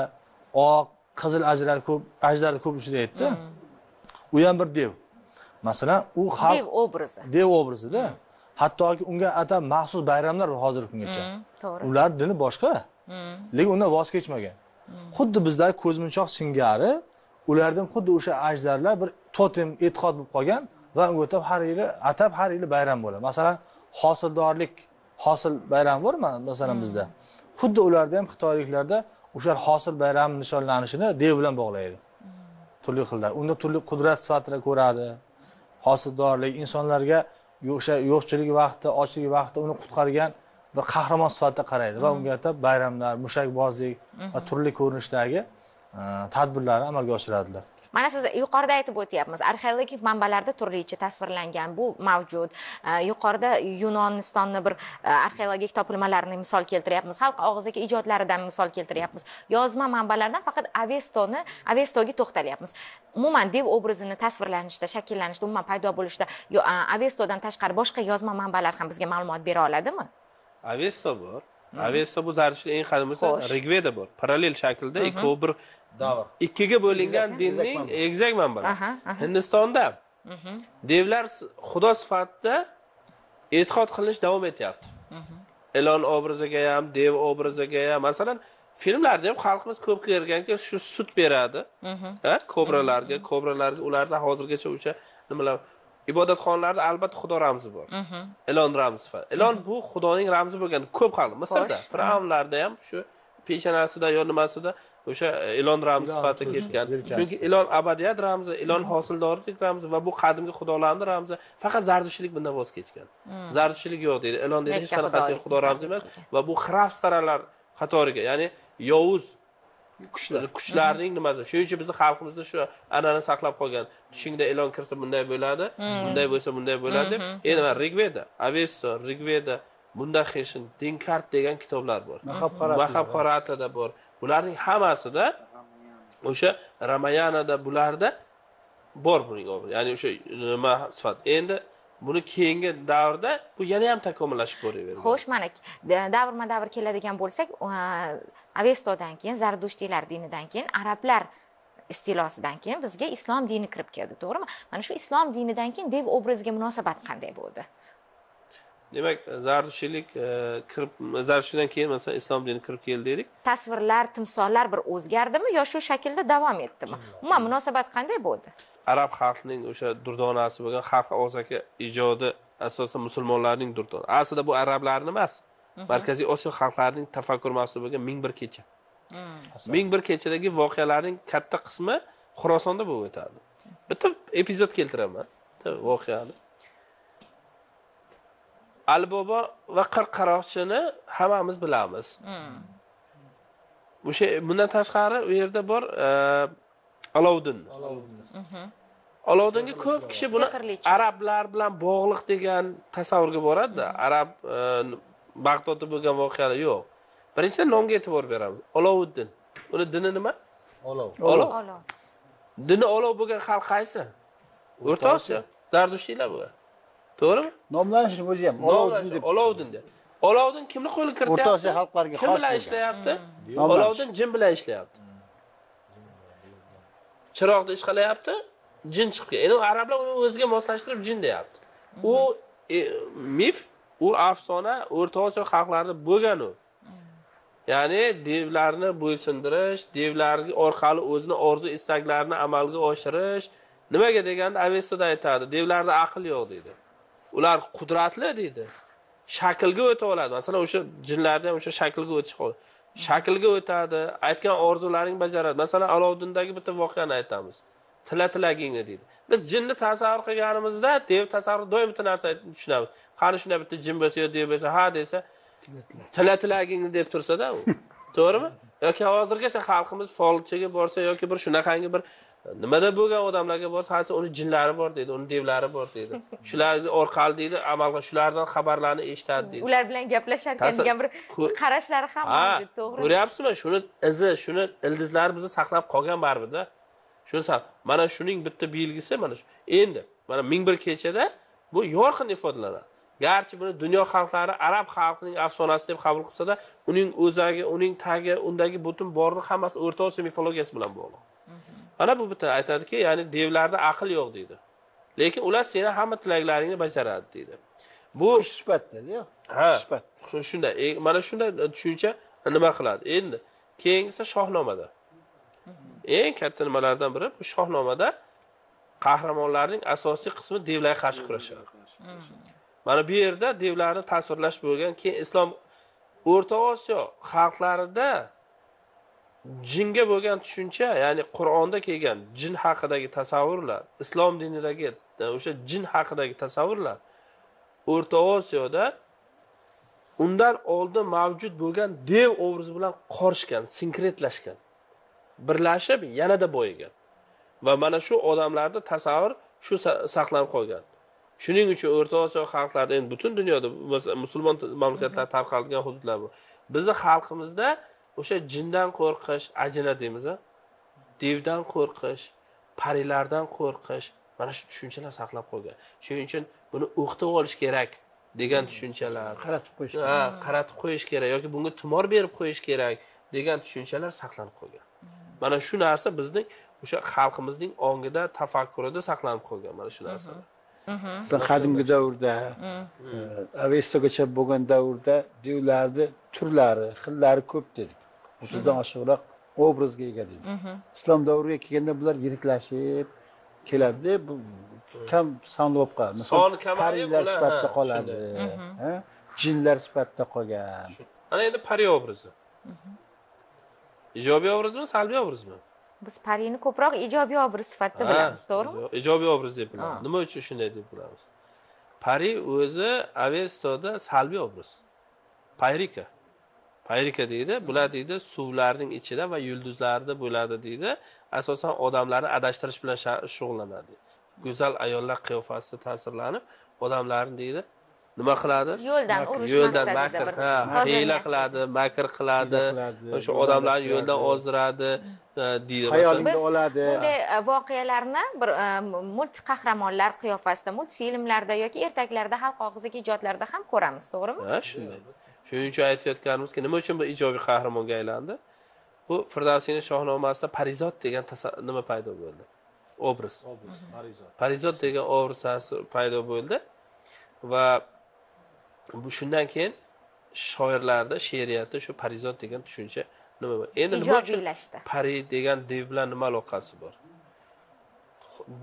oq, qizil ajlar ko'p, ajlarni ko'p uchraydi-da. U ham bir dev. Masalan, u xalq dev obrazi. Dev obrazida. Hattoki unga atab maxsus bayramlar bor hozirgi kungacha. Ular dini boshqa, lekin undan voz kechmagan. Xuddi bizdagi ko'zmunchoq singari, ulardan xuddi o'sha ajdarlar bir totem e'tiqod bo'lib qolgan va unga har yili bayram bo'ladi. Masalan, hosildorlik, hosil bayram bormi? Masalan bizda. Xuddi ularda ham xitoyliklarda o'sha hosil bayram nishonlanishini dev bilan bog'laydi. Turli xillar. Unda turli qudrat sifatida ko'radi. Hosildorlik insonlarga yo'qchilik vaqtida, ochlik vaqtida uni qutqargan bir qahramon sifatida qaraydi va unga atab bayramlar, mushakbozlik va turli ko'rinishdagi tadbirlarni amalga oshiradilar. Mana siz yuqorida aytib o'tyapmiz, arxeologik manbalarda turlicha tasvirlangan bu mavjud. Yuqorida Yunonistonning bir arxeologik topilmalarini misol keltiryapmiz, xalq og'zaki ijodlaridan misol keltiryapmiz. Yozma manbalardan faqat Avestoga to'xtalyapmiz. Umuman dev obrazini tasvirlanishda, shakllanishda, umuman paydo bo'lishda Avestodan tashqari boshqa yozma manbalar ham bizga ma'lumot bera oladimi? Avesta bor. Avesta bu Zardushtchilik eng qadimgisi, Rigveda bor. Parallel shaklda ikkovi bir davr. Ikkiga bo'lingan dinning egizak manbalari. Hindistonda devlar xudo sifatida e'tiqod qilinish davom etyapti. Ilon obraziga ham, dev obraziga ham, masalan, filmlarda ham xalqimiz ko'p ko'rganki, shu sut beradi, kobralarga, ularda hozirgacha o'sha nimalar ibodatxonalarda albatta xudo ramzi bor. Ilon ramzi sifatida. Ilon bu xudoning ramzi bo'lgan ko'p xalq. Misrda, fir'avnlarda ham shu peshanasida yo nimasida o'sha ilon ramzi sifatida ketgan. Chunki ilon abadiyat ramzi, ilon hosildorlik ramzi va bu qadimgi xudolarning ramzi. Faqat Zardushtchilik bundan voz kechgan. Zardushtchilik yo'q deydi. Ilon deydi hech qanday xudo ramzi emas va bu xirafsaralar qatoriga, ya'ni yovuz kuchlarning nimasi. Shuning uchun bizning xalqimizda shu an'anani saqlab qolgan. Tushingda ilon kirsa bunday bo'ladi, bunday bo'lsa bunday bo'ladi deb. Endi mana Rigveda, Avesta, Rigveda, bunda heshin Dinkart degan kitoblar bor. Mahabharatda bor. Ularning hammasida o'sha Ramayanada bularda bor buning obri. Ya'ni o'sha nima sifat. Endi buni keyingi davrda bu yana ham takomillashib boraveradi. Xo'sh, mana davrma-davr keladigan bo'lsak, Avestodan keyin, Zardushtilar dinidan keyin, arablar istilosidan keyin bizga islom dini kirib keldi, to'g'rimi? Mana shu islom dinidan keyin dev obraziga munosabat qanday bo'ldi? Demak, Zardushtchilik kirib, Zardushtchilikdan keyin mesela islom dini kirib keldi dedik. Tasvirlar, timsollar bir o'zgardimi yo shu shaklda davom etdimi? Umuman munosabat qanday bo'ldi? Arab xalqining o'sha durdonasi bo'lgan xalq og'zaki ijodi asosan musulmonlarning durdoni. Aslida bu arablarning emas, Markaziy Osiyo xalqlarining tafakkur mahsuli bo'lgan Ming bir kecha. Ming bir kechadagi voqealarning katta qismi Xorasonda bo'lib o'tadi. Bitta epizod keltiraman, voqeani. Aliboba va 40 qaroqchini hammamiz bilamiz. Bundan tashqari u yerda bor Aloddin. Aloddinga ko'p kishi buni arablar bilan bog'liq degan tasavvurga boradi-da. Arab Bag'dodda bo'lgan voqealar yo'q. Birinchidan nomga e'tibor beramiz. Aloddin. Uni dini nima? Olov. Olov. Dini olov bo'lgan xalq qaysi? O'rta Osiyo. Zardushtchilik bo'lgan. To'g'rimi? Nomlanishi o'zi ham Aloddin deb. Aloddin deb. Olovdin kimni qo'lga kiritdi? O'rta Osiyo xalqlariga xos. Kim bilan ishlayapti? Olovdin jin bilan ishlayapti. Chiroqda ish qilyapti, jin chiqib keldi. Endi arablar uni o'ziga moslashtirib jin deyapti. U mif, u afsona O'rta Osiyo xalqlarida bo'lgan u. Ya'ni devlarni bo'ysundirish, devlarga orqali o'zini orzu istaklarini amalga oshirish. Nimaga deganda Avestada aytadi, devlarda aql yo'q deydi. Ular qudratli deydi. Shaklga o'ta oladi. Masalan, o'sha jinlarda ham o'sha shaklga o'tish qoladi. Shaklga o'tadi, aytgan orzularing bajaradi. Masalan, Aloddindagi bitta voqeani aytamiz. Tila-tilagingni deydi. Biz jinni tasavvur qilganimizda, dev tasavvur doim bitta narsa tushunamiz. Qani shunda bitta jin bo'lsa yo dev bo'lsa, ha desa, tila-tilagingni deb tursa-da u. To'g'rimi? Yoki hozirgacha xalqimiz folchiga borsa yoki bir shunaqangi bir nimada bo'lgan odamlarga borsa, hatto uni jinlari bor deydi, uni devlari bor deydi. Shular orqali deydi, amalga shulardan xabarlarni eshitadi deydi. Ular bilan gaplashar ekan, bir qarashlari ham mavjud, to'g'ri. Ko'ryapsizmi? Shuni izi, shuni ildizlari bizni saqlab qolgan baribir-da. Shunsa, mana shuning bitta belgisi mana shu. Endi, mana Ming bir kechada bu yorqin ifodalanadi. Garchi buni dunyo xalqlari arab xalqining afsonasi deb qabul qilsa-da, uning o'zagi, uning tagi, undagi butun borliq hammasi O'rta Osiyo mifologiyasi bilan bog'liq. Mana bu bitta aytadiki, ya'ni devlarda aql yo'q deydi. Lekin ular seni hamma tilaklaringni bajaradi deydi. Bu sifatda-da. Ha. Sifat. Shunda, mana shunda tushuncha nima qiladi? Endi keyingisi Shohnomada. Eng katta nimalardan biri bu Shohnomada qahramonlarning asosiy qismi devlarga qarshi kurashadi. Mana bu yerda devlarni ta'sirlash bo'lgan, keyin islom O'rta Osiyo xalqlarida jinga bo'lgan tushuncha, ya'ni Qur'onda kelgan jin haqidagi tasavvurlar, islom dinidagi o'sha jin haqidagi tasavvurlar O'rta Osiyoda undan oldin mavjud bo'lgan dev obrazi bilan qorishgan, sinkretlashgan, birlashib yanada boyigan. Va mana shu odamlarda tasavvur shu saqlanib qolgan. Shuning uchun O'rta Osiyo xalqlarida, endi butun dunyoda musulmon mamlakatlar tarqalgan hududlar bu. Bizning xalqimizda o'sha jindan qo'rqish, ajina deymiz, devdan qo'rqish, parilardan qo'rqish, mana shu tushunchalar saqlab qolgan. Shuning uchun buni o'qitib olish kerak degan tushunchalar, qaratib qo'yish kerak yoki bunga tumor berib qo'yish kerak degan tushunchalar saqlanib qolgan. Mana shu narsa bizning o'sha xalqimizning ongida, tafakkurida saqlanib qolgan mana shu narsa. Masalan, qadimgi davrda, Avestagacha bo'lgan davrda devlarning turlari, xillari ko'p dedik. 30dan oshiqroq obrazga ega deydi. Islom davriga kelganda bular yiriklashib keladi, bu kam sonli bo'lib qoladi. Masalan, parilar sifatida qoladi, jinlar sifatida qolgan. Ana endi pari obrazi. Ijobiy obrazmi, salbiy obrazmi? Biz parini ko'proq ijobiy obraz sifatida bilamiz, to'g'rimi? Ijobiy obraz deb bilamiz. Nima uchun shunday deb bilamiz? Pari o'zi Avestoda salbiy obraz. Payrika. Payrika deydi, bular deydi suvlarning ichida va yulduzlarda bo'ladi deydi. Asosan odamlarni adashtirish bilan shug'ullanadi. Go'zal ayollar qiyofasida ta'sirlanib, odamlarni deydi nima qiladi? Yo'ldan makr, hiyla qiladi, makr qiladi, o'sha odamlarni yo'ldan ozdiradi, deydi. Xayolingga oladi. Bunday voqealarni bir multi qahramonlar qiyofasida, multfilmlarda yoki ertaklarda, xalq og'zaki ijodlarda ham ko'ramiz, to'g'rimi? Ha, shunday. Shuning uchun aytayotganimizki, nima uchun bu ijobiy qahramonga aylandi? Bu Firdavsiyning Shohnomasida Parizod degan nima paydo bo'ldi? Obraz. Parizod. Parizod degan obraz paydo bo'ldi va bu shundan keyin shoirlarda, she'riyatda shu Parizod degan tushuncha nima bor? Endi nima uchun pari degan dev bilan nima aloqasi bor?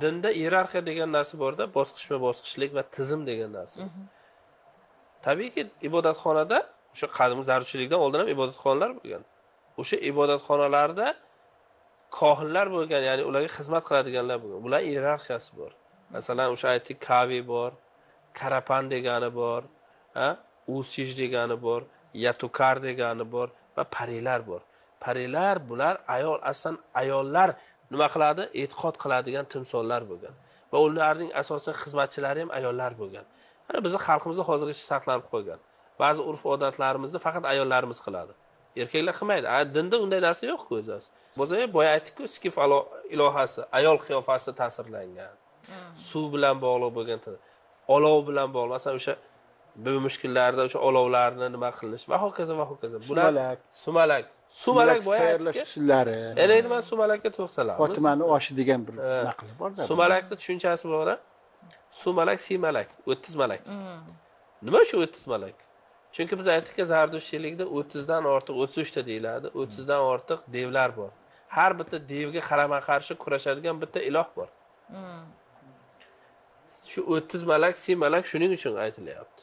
Dinda hierarxiya degan narsa borda, bosqichma-bosqichlik va tizim degan narsa. Tabiiyki, ibodatxonada o'sha qadimgi zarurchilikdan oldin ham ibodatxonalar bo'lgan. O'sha ibodatxonalarda kohinlar bo'lgan, ya'ni ularga xizmat qiladiganlar bo'lgan. Bular hierarxiyasi bor. Masalan, o'sha aytdik, Kavi bor, Karapan degani bor, Usij degani bor, Yatukar degani bor va parilar bor. Parilar, bular ayol, aslan ayollar nima qiladi? E'tiqod qiladigan timsollar bo'lgan. Va ularning asosan xizmatchilari ham ayollar bo'lgan. Mana bizning xalqimizda hozirgacha saqlanib qolgan. Ba'zi urf-odatlarimizni faqat ayollarimiz qiladi. Erkaklar qilmaydi. Dinda unday narsa yo'q-ku o'zasi. Bozoy boya aytdik-ku, skif ilohasi ayol qiyofasida ta'sirlangan. Suv bilan bog'liq bo'lgan, olov bilan bog'liq. Masalan, o'sha bu mushkullarda o'sha olovlarni nima qilish va hokazo va hokazo. Bular sumalak tayyorlash usullari. Endi nima sumalakka to'xtalamiz. Fatimani oshi degan bir naqli bor-da. Sumalakning tushunchasi bor-a? Sumalak, simalak, o'ttiz malak. Nima shu o'ttiz malak? Chunki biz aytdikki, Zardushtchilikda 30dan ortiq, 33 ta deyiladi. 30dan ortiq devlar bor. Har bitta devga qarama-qarshi kurashadigan bitta iloh bor. Shu 30 malak, si malak shuning uchun aytilyapti.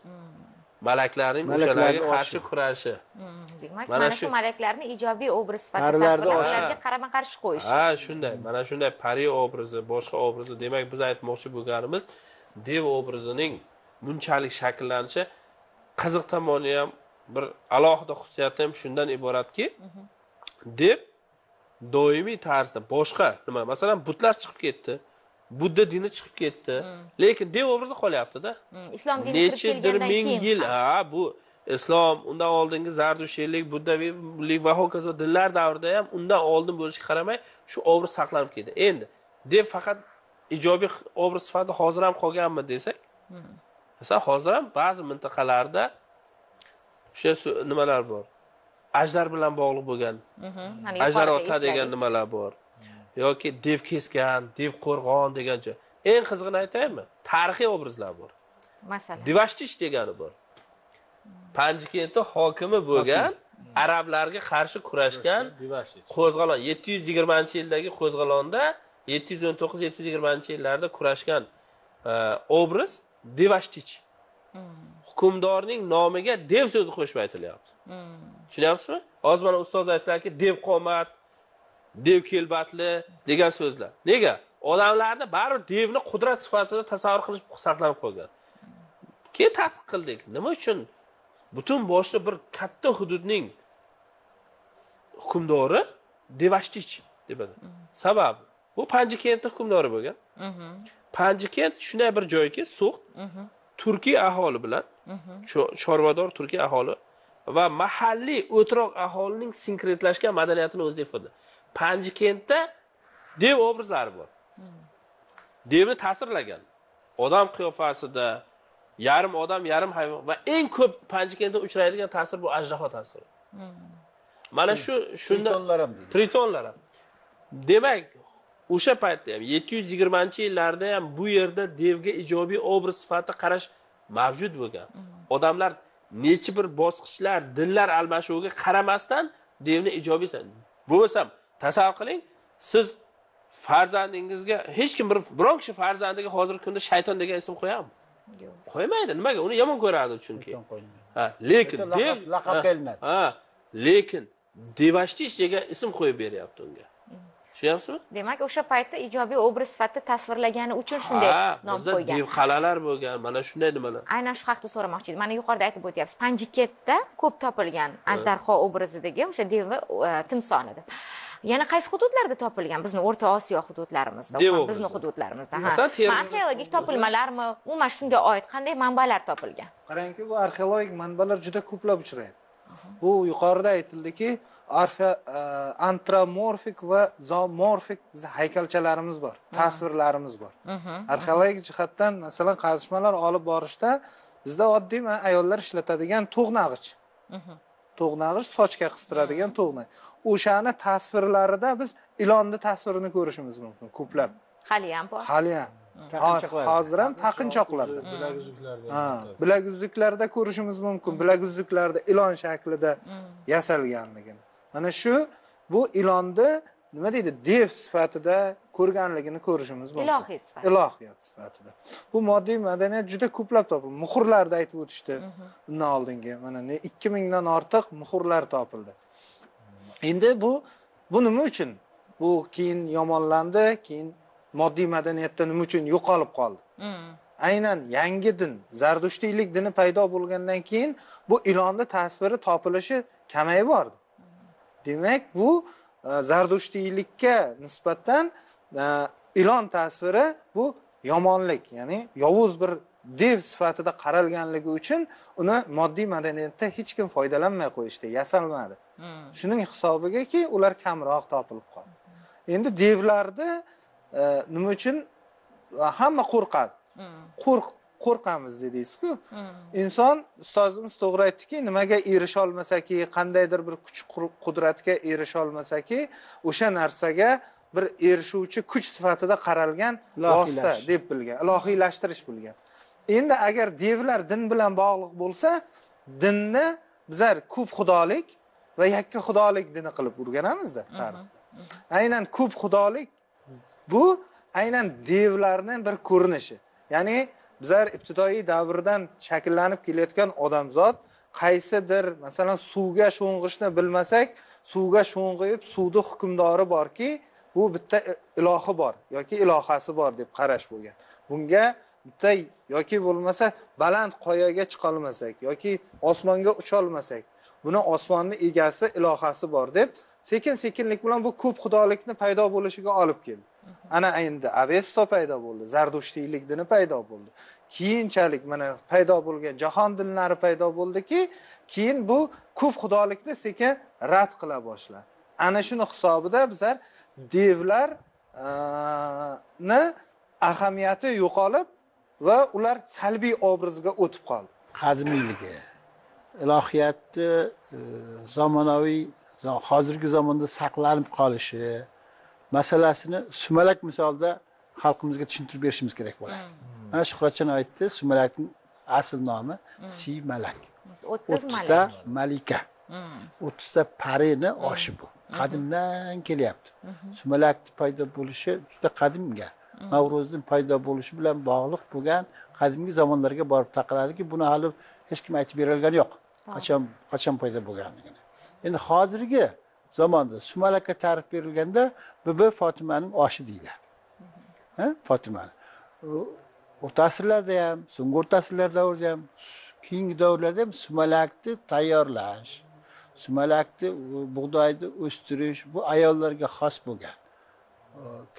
Malaklarning o'shalarga qarshi kurashi. Demak, mana shu malaklarni ijobiy obraz sifatida ularga qarama-qarshi qo'yish. Ha, shunday. Mana shunday pari obrazi, boshqa obrazi, demak biz aytmoqchi bo'lganimiz dev obrazining bunchalik shakllanishi qiziq tomoni ham bir alohida xususiyati ham shundan iboratki, dev doimiy tarzda boshqa nima, masalan, butlar chiqib ketdi. Budda dini chiqib ketdi. Lekin dev obrazi qolyapti-da. Islom dini nechidir ming yil, bu islom, undan oldingi Zardushtchilik, buddaviylik va hokazo dinlar davrida ham undan oldin bo'lishiga qaramay shu obraz saqlanib ketdi. Endi dev faqat ijobiy obraz sifatida hozir ham qolganmi desak, masalan, hozir ham ba'zi mintaqalarda o'sha nimalar bor. Ajlar bilan bog'liq bo'lgan. Ajlar ota degan nimalar bor. Yoki dev kesgan, dev qo'rg'on degancha. Eng qizig'ini aytaymi? Tarixiy obrazlar bor. Masalan, Devashtich degani bor. Panjikentda hokimi bo'lgan, arablarga qarshi kurashgan qo'zg'alon 720-yildagi qo'zg'alonda 719-720-yillarda kurashgan obraz Devashtich. Hukmdorning nomiga dev so'zi qo'shib aytilyapti. Tushunyapsizmi? Hozir mana ustoz aytdilarki, dev qomat, dev kelbatli degan so'zlar. Nega? Odamlarni baribir devni qudrat sifatida tasavvur qilish saqlanib qolgan. Keyin tadqiq qildik. Nima uchun butun boshli bir katta hududning hukmdori Devashtich debadi. Sababi bu Panjikentning hukmdori bo'lgan. Panjikent shunday bir joyki, suq turkiy aholi bilan, chorvador turkiy aholi va mahalliy o'troq aholining sinkretlashgan madaniyatini o'zida ifoda. Panjikentda dev obrazlari bor. Devni ta'sirlagan. Odam qiyofasida, yarim odam, yarim hayvon va eng ko'p Panjikentda uchraydigan ta'sir bu ajdaho ta'siri. Mana shu shunda tritonlar ham. Demak, o'sha paytda ham 720-yillarda ham bu yerda devga ijobiy obraz sifatida qarash mavjud bo'lgan. Odamlar necha bir bosqichlar, dinlar almashuviga qaramasdan devni ijobiy bo'lsam tasavvur qiling, siz farzandingizga hech kim biron kishi farzandiga hozirgi kunda shayton degan ism qo'yadimi? Yo'q. Qo'ymaydi. Nimaga? Uni yomon ko'radi chunki. Lekin dev laqab kelinadi. Lekin Devashtich degan ism qo'yib beryapti unga. Tushunyapsizmi? Demak, o'sha paytda ijobiy obraz sifatida tasvirlagani uchun shunday nom qo'ygan. Dev qalalar bo'lgan, mana shunday nimalar. Aynan shu haqda so'ramoqchi edim. Mana yuqorida aytib o'tyapsiz, Panjikentda ko'p topilgan ajdarho obrazidagi o'sha dev timsoni deb. Yana qaysi hududlarda topilgan? Bizning O'rta Osiyo hududlarimizda, bizning hududlarimizda. Arxeologik topilmalarmi, umuman shunga oid qanday manbalar topilgan? Qarangki, bu arxeologik manbalar juda ko'plab uchraydi. Bu yuqorida aytildiki, antropomorfik va zoomorfik haykalchalarimiz bor, tasvirlarimiz bor. Arxeologik jihatdan, masalan, qazishmalar olib borishda bizda oddiy ayollar ishlatadigan to'g'nag'ich. To'g'nag'ich, sochga qistiradigan to'g'nag'ich. O'shani tasvirlarida biz ilonni tasvirini ko'rishimiz mumkin ko'plab. Haliyam bor. Haliyam. Hozir ham taqinchoqlarda, bilaguzuklarda. Bilaguzuklarda ko'rishimiz mumkin. Bilaguzuklarda ilon shaklida yasalganligini. Mana shu bu ilonni nima deydi? Dev sifatida ko'rganligini ko'rishimiz mumkin. Ilohiy sifatida. Ilohiyat sifatida. Bu moddiy madaniyat juda ko'plab topildi. Muhrlarda aytib o'tishdi. Undan oldingi mana 2000 dan ortiq muhrlar topildi. Endi bu nima uchun? Bu keyin yomonlandi, keyin moddiy madaniyatda nima uchun yo'qolib qoldi? Aynan yangi din, Zardushtchilik dini paydo bo'lgandan keyin bu ilonni tasviri topilishi kamayib bordi. Demek bu Zardushtchilikka nisbatan ilon tasviri bu yomonlik, ya'ni yovuz bir dev sifatida qaralganligi uchun uni moddiy madaniyatda hech kim foydalanmay qo'yishdi, yasalmadi. Shuning hisobigaki ular kamroq topilib qoldi. Endi devlarni nima uchun hamma qo'rqadi? Qo'rqamiz dedingiz-ku. Inson ustozimiz to'g'ri aytdiki, nimaga erisha olmasaki, qandaydir bir kuch qudratga erisha olmasaki, o'sha narsaga bir erishuvchi kuch sifatida qaralgan vosita deb bilgan, ilohiylashtirish bilgan. Endi agar devlar din bilan bog'liq bo'lsa, dinni bizlar ko'p xudolik va yakka xudolik dini qilib o'rganamizda tarixda. Aynan ko'p xudolik bu aynan devlarning bir ko'rinishi. Ya'ni bizlar ibtidoiy davrdan shakllanib kelayotgan odamzod qaysidir, masalan, suvga sho'ng'ishni bilmasak, suvga sho'ng'ib suvning hukmdori borki, bu bitta ilohi bor yoki ilohasi bor deb qarash bo'lgan. Bunga bitta yoki bo'lmasa baland qoyaga chiqa olmasak yoki osmonga ucha olmasak, buni osmonning egasi, ilohasi bor deb sekin-sekinlik bilan bu ko'p xudolikni paydo bo'lishiga olib keldi. Ana endi Avesta paydo bo'ldi, Zardushtchilik dini paydo bo'ldi. Keyinchalik mana paydo bo'lgan jahon dinlari paydo bo'ldiki, keyin bu ko'p xudolikni sekin rad qila boshladi. Ana shuni hisobida bizlar devlar ni ahamiyati yo'qolib va ular salbiy obrazga o'tib qoldi. Qadimiyligi, ilohiyatni zamonaviy, hozirgi zamonda saqlanib qolishi masalasini Sumalak misolida xalqimizga tushuntirib berishimiz kerak bo'ladi. Mana Shuhratjon aytdi, Sumalakning asl nomi Simalak. 30 ta malika. 30 ta parini oshi bu. Qadimdan kelyapti. Sumalakning paydo bo'lishi juda qadimga, Navro'zning paydo bo'lishi bilan bog'liq bo'lgan qadimgi zamonlarga borib taqaladiki, buni hali hech kim aytib berilgani yo'q. Qachon paydo bo'lganligini. Endi hozirgi zamonda Sumalakka ta'rif berilganda bibi Fatimaning oshi deyiladi. Fatima. O'rta asrlarda ham, so'nggi o'rta asrlar davrida ham, keyingi davrlarda ham sumalakni tayyorlash, sumalakni bug'doyni o'stirish bu ayollarga xos bo'lgan.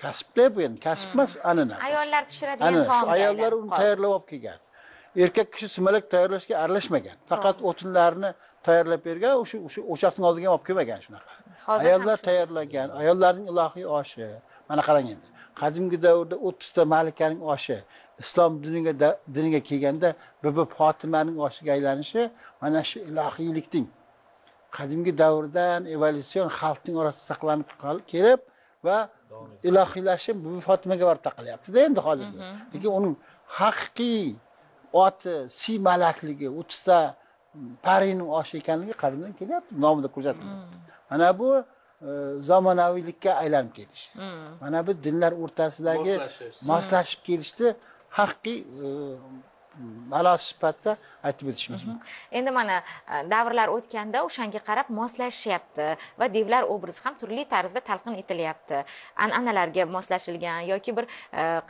Kasblar bu endi, kasb emas, an'ana. Ayollar pishiradigan taom. Ayollar uni tayyorlab olib kelgan. Erkak kishi sumalak tayyorlashga aralashmagan. Faqat o'tinlarni tayyorlab bergan, o'sha o'choqning oldiga ham olib kelmagan shunaqa. Ayollar tayyorlagan, ayollarning ilohiy oshi. Mana qarang endi. Qadimgi davrda 30 ta malikaning oshi islom diniga kelganda bibi Fotimaning oshiga aylanishi mana shu ilohiylikning qadimgi davrdan evolyutsion xalqning orasida saqlanib kelib va ilohiylashib bibi Fotimaga borib taqalyapti-da endi hozir. Lekin uning haqiqiy oti Simalakligi 30 ta parining oshi ekanligi qadimdan kelyapti, nomida ko'rsatiladi. Mana bu zamonaviylikka aylanib kelishi. Mana bu dinlar o'rtasidagi moslashib kelishni haqiqiy ma'nos sifatida aytib o'tishimiz mumkin. Endi mana davrlar o'tganda o'shanga qarab moslashyapti va devlar obrazi ham turli tarzda talqin etilyapti. An'analarga moslashilgan yoki bir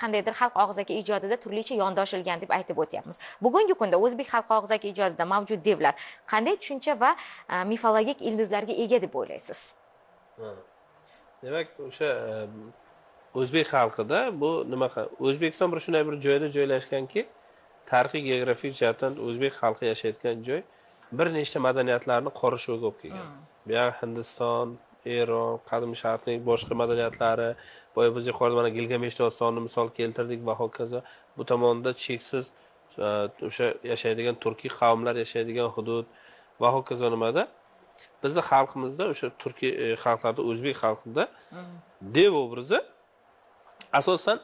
qandaydir xalq og'zaki ijodida turlicha yondoshilgan deb aytib o'tyapmiz. Bugungi kunda o'zbek xalq og'zaki ijodida mavjud devlar qanday tushuncha va mifologik ildizlarga ega deb o'ylaysiz? Demak, o'sha o'zbek xalqida bu nima, O'zbekiston bir shunday bir joyda joylashganki, tarixiy geografik jihatdan o'zbek xalqi yashayotgan joy bir nechta madaniyatlarni qorishuvi ko'p kelgan. Bu ham Hindiston, Eron, Qadim Sharqning boshqa madaniyatlari, boya biz yuqorida mana Gilgamesh dostonini misol keltirdik va hokazo. Bu tomonda cheksiz o'sha yashaydigan turkiy qavmlar yashaydigan hudud va hokazo nimada bizning xalqimizda o'sha turkiy xalqlarda, o'zbek xalqida dev obrazi asosan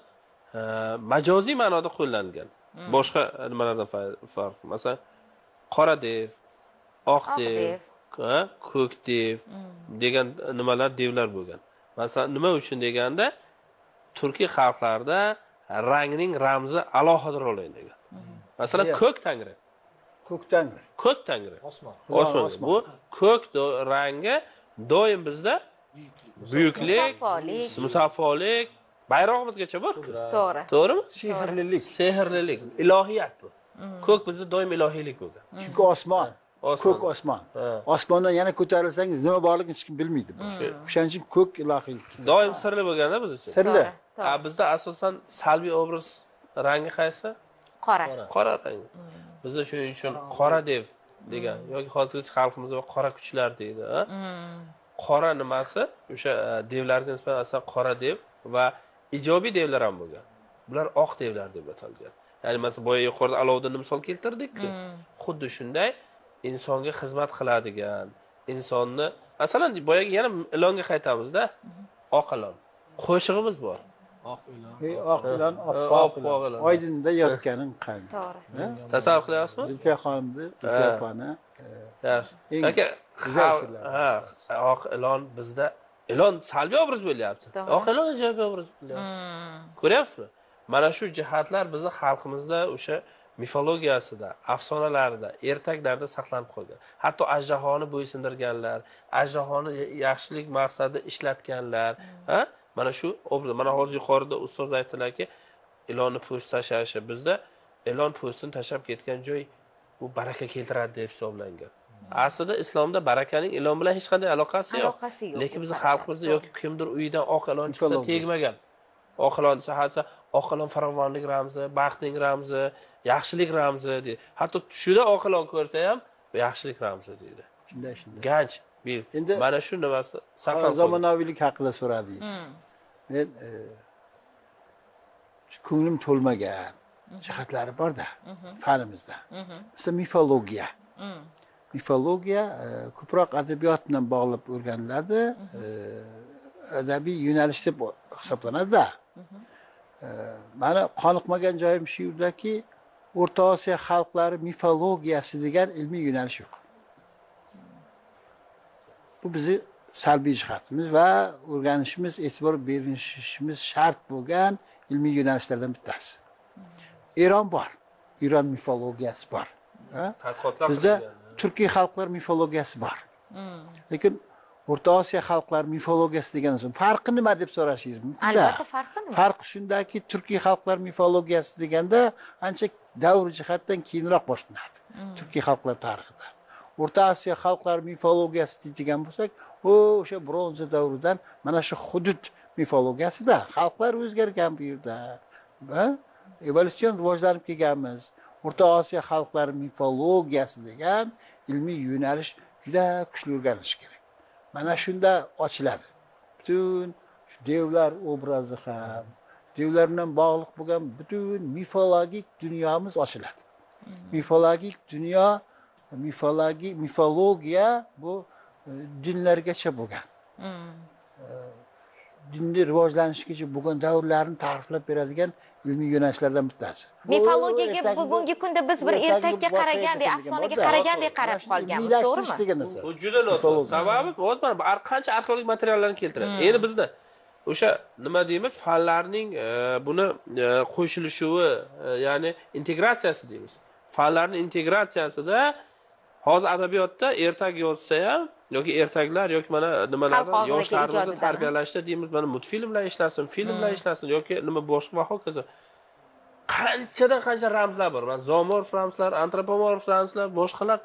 majoziy ma'noda qo'llanilgan. Boshqa nimalardan farq? Masalan, qora dev, oq dev, ko'k dev degan nimalar devlar bo'lgan. Masalan, nima uchun deganda turkiy xalqlarda rangning ramzi alohida rol o'ynaydi. Masalan, ko'k tangri. Ko'k tangri. Ko'k tangri. Osmon. Osmon. Bu ko'k rangi doim bizda buyuklik, musaffolik, bayrog'imizgacha bor-ku. To'g'ri. To'g'rimi? Sehrlilik. Sehrlilik. Ilohiyat bu. Ko'k bizda doim ilohiylik bo'lgan. Chunki osmon. ko'k osmon. Osmondan yana ko'tarilsangiz nima borligini hech kim bilmaydi. O'shaning uchun ko'k ilohiylik. Doim sirli bo'lganda biz uchun. Sirli. Bizda asosan salbiy obraz rangi qaysi? Qora. Qora rang. Bizda shuning uchun qora dev degan yoki hozirgi xalqimizda qora kuchlar deydi, qora nimasi? O'sha devlarga nisbatan asosan qora dev va ijobiy devlar ham bo'lgan. Bular oq devlar deb atalgan. Ya'ni mesela boya yuqorida Aloddinni misol keltirdikku. Xuddi shunday insonga xizmat qiladigan, insonni masalan boya yana ilonga qaytamizda, oq ilon. Qo'shig'imiz bor. Oq ilon. Oq ilon, oq ilon. Oydinda yotganing qani. To'g'ri. Tasavvur qilyapsizmi? Zulfiya xonimni, Zulfiya opani. Yaxshi. Lekin oq ilon bizda ilon salbiy obraz bo'lyapti. Oq ilon ijobiy obraz bo'lyapti. Ko'ryapsizmi? Mana shu jihatlar bizni xalqimizda o'sha mifologiyasida, afsonalarida, ertaklarda saqlanib qolgan. Hatto ajdohoni bo'ysundirganlar, ajdohoni yaxshilik maqsadida ishlatganlar, mana shu obraz. Mana hozir yuqorida ustoz aytdilarki, ilonni po'st tashlashi bizda ilon po'stini tashlab ketgan joy bu baraka keltiradi deb hisoblangan. Aslida islomda barakaning ilon bilan hech qanday aloqasi yo'q. Lekin bizning xalqimizda yoki kimdir uyidan oq ilon chiqsa tegmagan. Oq ilon sahatsa, oq ilon farovonlik ramzi, baxtning ramzi, yaxshilik ramzi deydi. Hatto tushida oq ilon ko'rsa ham yaxshilik ramzi deydi. Shunday shunday. Ganch, bil. Mana shu nimasi saqlanib. Zamonaviylik haqida so'radingiz. Men ko'nglim to'lmagan jihatlari bor-da fanimizda. Masalan, mifologiya. Mifologiya ko'proq adabiyot bilan bog'lab o'rganiladi. Adabiy yo'nalish deb hisoblanadi-da. Mana qoniqmagan joyim shu yerdaki, O'rta Osiyo xalqlari mifologiyasi degan ilmiy yo'nalish yo'q. Bu bizi salbiy jihatimiz va o'rganishimiz, e'tibor berilishimiz shart bo'lgan ilmiy yo'nalishlardan bittasi. Eron bor, Eron mifologiyasi bor. Bizda turkiy xalqlar mifologiyasi bor. Lekin O'rta Osiyo xalqlari mifologiyasi degan so'm farqi nima deb so'rashingiz mumkin. Albatta farqi nima? Farqi shundaki, turkiy xalqlar mifologiyasi deganda ancha davr jihatdan keyinroq boshlanadi. Turkiy xalqlar tarixida. O'rta Osiyo xalqlari mifologiyasi degan bo'lsak, o'sha bronza davridan mana shu hudud mifologiyasida xalqlar o'zgargan bu yerda. Evolyutsion rivojlanib kelganmiz. O'rta Osiyo xalqlari mifologiyasi degan ilmiy yo'nalish juda kuchli o'rganilishi kerak. Mana shunda ochiladi. Butun devlar obrazi ham, devlar bilan bog'liq bo'lgan butun mifologik dunyomiz ochiladi. Mifologik dunyo, mifologiya bu dinlargacha bo'lgan. Dinni rivojlanishgacha bo'lgan davrlarni ta'riflab beradigan ilmiy yo'nalishlardan bittasi. Mifologiyaga bugungi kunda biz bir ertakka qaragandek, afsonaga qaragandek qarab qolganmiz, to'g'rimi? Bu juda noto'g'ri. Sababi hozir mana qancha arxeologik materiallarni keltiradi. Endi bizda o'sha nima deymiz, fanlarning buni qo'shilishuvi, ya'ni integratsiyasi deymiz. Fanlarning integratsiyasida hozir adabiyotda ertak yozsa ham yoki ertaklar yoki mana nimalardan yoshlarimizni tarbiyalashda deymiz, mana multfilmlar ishlasin, filmlar ishlasin yoki nima boshqa va hokazo. Qanchadan qancha ramzlar bor. Mana zoomorf ramzlar, antropomorf ramzlar, boshqalar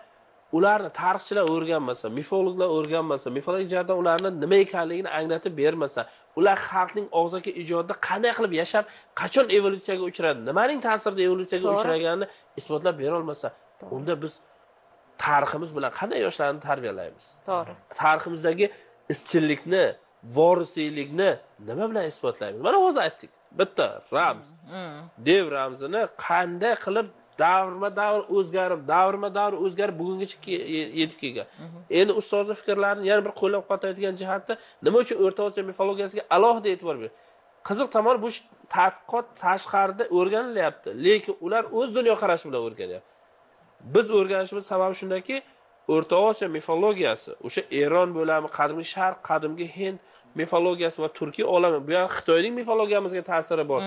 ularni tarixchilar o'rganmasa, mifologlar o'rganmasa, mifologik jihatdan ularni nima ekanligini anglatib bermasa, ular xalqning og'zaki ijodida qanday qilib yashab, qachon evolyutsiyaga uchradi, nimaning ta'sirida evolyutsiyaga uchraganini isbotlab bera olmasa, unda biz tariximiz bilan qanday yoshlarni tarbiyalaymiz? To'g'ri. Tariximizdagi izchillikni, vorisiylikni nima bilan isbotlaymiz? Mana hozir aytdik. Bitta ramz, dev ramzini qanday qilib davrma-davr o'zgarib, davrma-davr o'zgarib bugungacha yetib kelgan. Endi ustozning fikrlarini yana bir qo'llab-quvvatlaydigan jihatda nima uchun O'rta Osiyo mifologiyasiga alohida e'tibor berdi? Qiziq tomon, bu tadqiqot tashqarida o'rganilyapti, lekin ular o'z dunyoqarashi bilan o'rganyapti. Biz o'rganishimiz sababi shundaki, O'rta Osiyo mifologiyasi, o'sha Eron bo'lami, qadimgi Sharq, qadimgi Hind mifologiyasi va turkiy olami, bu ham Xitoyning mifologiyamizga ta'siri bor.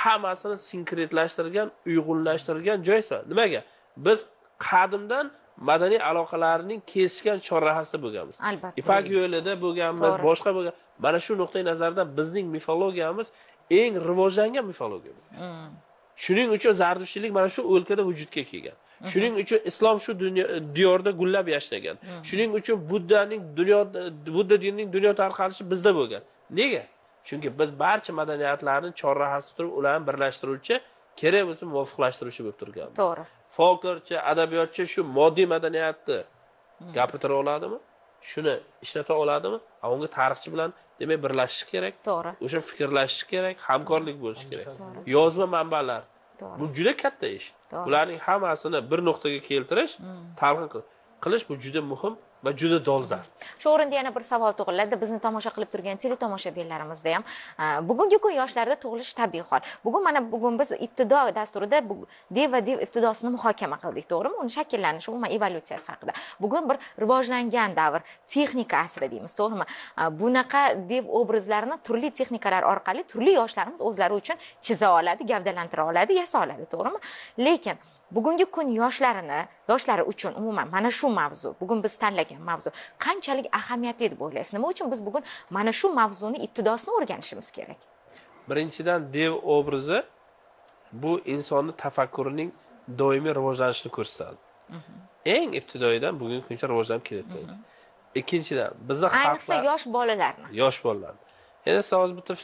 Hammasini sinkretlashtirgan, uyg'unlashtirgan joysa. Nimaga? Biz qadimdan madaniy aloqalarning kesishgan chorrahasida bo'lganmiz. Ipak yo'lida bo'lganmiz, boshqa bo'lgan. Mana shu nuqtai nazardan bizning mifologiyamiz eng rivojlangan mifologiya. Shuning uchun Zardushtchilik mana shu o'lkada vujudga kelgan. Shuning uchun islom shu diyorda gullab yashnagan. Shuning uchun Budda dinining dunyo tarqalishi bizda bo'lgan. Nega? Chunki biz barcha madaniyatlarni chorrahasida turib, ularni birlashtiruvchi, kerak bo'lsa muvofiqlashtiruvchi bo'lib turganmiz. To'g'ri. Folklorchi, adabiyotchi shu moddiy madaniyatni gapitira oladimi? Shuni ishlata oladimi? Avunga tarixchi bilan demak birlashish kerak. To'g'ri. O'sha fikrlashish kerak, hamkorlik bo'lishi kerak. Yozma manbalar. Bu juda katta ish. Ularning hammasini bir nuqtaga keltirish, talqin qilish bu juda muhim va juda dolzarb. Shu o'rinda yana bir savol tug'iladi. Bizni tomosha qilib turgan teletomoshabinlarimizda ham bugungi kun yoshlarda tug'ilish tabiiy hol. Bugun biz ibtido dasturida deva ibtidosini muhokama qildik, to'g'rimi? Uni shakllanishi, umuman evolyutsiyasi haqida. Bugun bir rivojlangan davr, texnika asri deymiz, to'g'rimi? Bunaqa dev obrazlarini turli texnikalar orqali turli yoshlarimiz o'zlari uchun chiza oladi, gavdalantira oladi, yasa oladi, to'g'rimi? Lekin bugungi kun yoshlari uchun umuman mana shu mavzu, bugun biz tanlagan mavzu qanchalik ahamiyatli deb o'ylaysiz? Nima uchun biz bugun mana shu mavzuni ibtidosini o'rganishimiz kerak? Birinchidan, dev obrazi bu insonni tafakkurining doimiy rivojlanishini ko'rsatadi. Eng ibtidoidan bugungi kuncha rivojlanib kelayotgan. Ikkinchidan, bizda ayniqsa yosh bolalarni. Endi savol bitta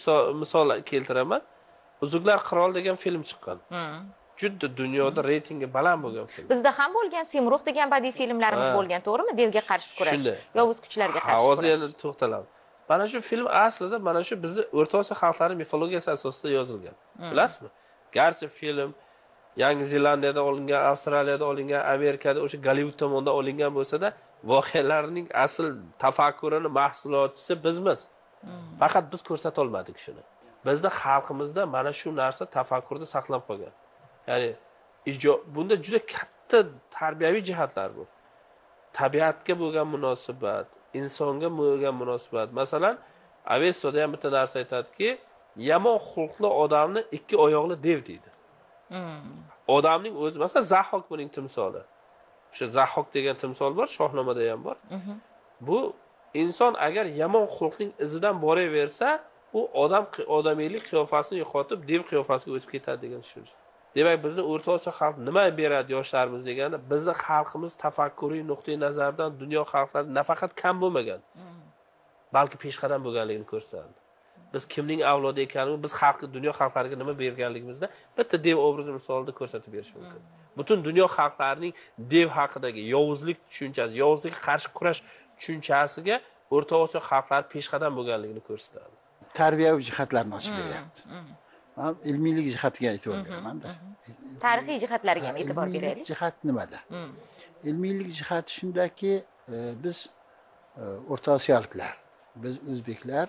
misol keltiraman. Uzuklar qirol degan film chiqqan. Juda dunyoda reytingi baland bo'lgan film. Bizda ham bo'lgan, Semruh degan badiiy filmlarimiz bo'lgan, to'g'rimi? Devga qarshi kurash, yovuz kuchlarga qarshi kurash. Hozir yana to'xtalamiz. Mana shu film aslida mana shu bizda O'rta Osiyo xalqlari mifologiyasi asosida yozilgan. Bilasizmi? Garchi film Yangi Zelandiyada olingan, Avstraliyada olingan, Amerikada, o'sha Gollivud tomonidan olingan bo'lsa-da, voqealarning asl tafakkurini mahsulotchisi bizmiz. Faqat biz ko'rsata olmadik shuni. Bizda xalqimizda mana shu narsa tafakkurda saqlanib qolgan. Yani bunda juda katta tarbiyaviy jihatlar bu. Tabiatga bo'lgan munosabat, insonga bo'lgan munosabat. Masalan, Avesta'da ham bitta narsa aytadiki, yomon xulqli odamni ikki oyoqli dev deydi. Odamning o'zi, masalan, Zaxok buning timsoli. O'sha Zaxok degan timsol bor, Shohnomada ham bor. Bu inson agar yomon xulqning izidan boraversa, u odamiylik qiyofasini yo'qotib, dev qiyofasiga o'tib ketadi degan tushuncha. Demak, bizni O'rta Osiyo xalq nima beradi yoshlarimiz deganda, bizni xalqimiz tafakkuriy nuqtai nazardan dunyo xalqlaridan nafaqat kam bo'lmagan, balki peshqadam bo'lganligini ko'rsatadi. Biz kimning avlodi ekanligini, biz dunyo xalqlariga nima berganligimizda bitta dev obrazi misolida ko'rsatib berish mumkin. Butun dunyo xalqlarining dev haqidagi yovuzlik tushunchasi, yovuzlikka qarshi kurash tushunchasiga O'rta Osiyo xalqlari peshqadam bo'lganligini ko'rsatadi. Tarbiyaviy jihatlarni ochib beryapti. Ilmiylik jihatiga aytib o'rganamanda. Tarixiy jihatlarga ham e'tibor beraylik. Jihat nimada? Ilmiylik jihati shundaki, biz O'rta Osiyoliklar, biz o'zbeklar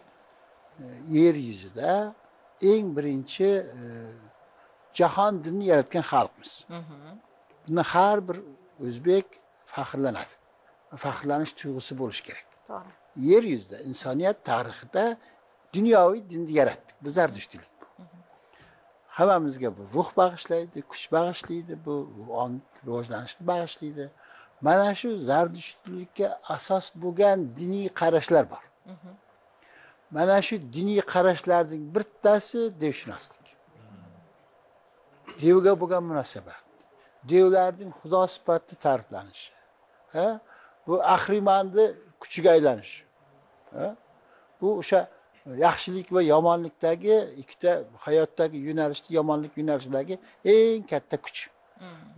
yer yuzida eng birinchi jahon dinini yaratgan xalqmiz. Buni har bir o'zbek faxrlanadi. Faxrlanish tuyg'usi bo'lishi kerak. To'g'ri. Yer yuzida insoniyat tarixida dunyoviy dinni yaratdik. Biz Zardushtchilik. Hammamizga bu ruh bag'ishlaydi, kuch bag'ishlaydi, bu ong rivojlanishni bag'ishlaydi. Mana shu Zardushtchilikka asos bo'lgan diniy qarashlar bor. Mana shu diniy qarashlarning birtasi devshunoslik. Devga bo'lgan munosabat, devlarning xudo sifatida ta'riflanishi, bu Ahrimanni kuchiga aylanishi, bu o'sha yaxshilik va yomonlikdagi ikkita hayotdagi yo'nalishda, yomonlik yo'nalishidagi eng katta kuch.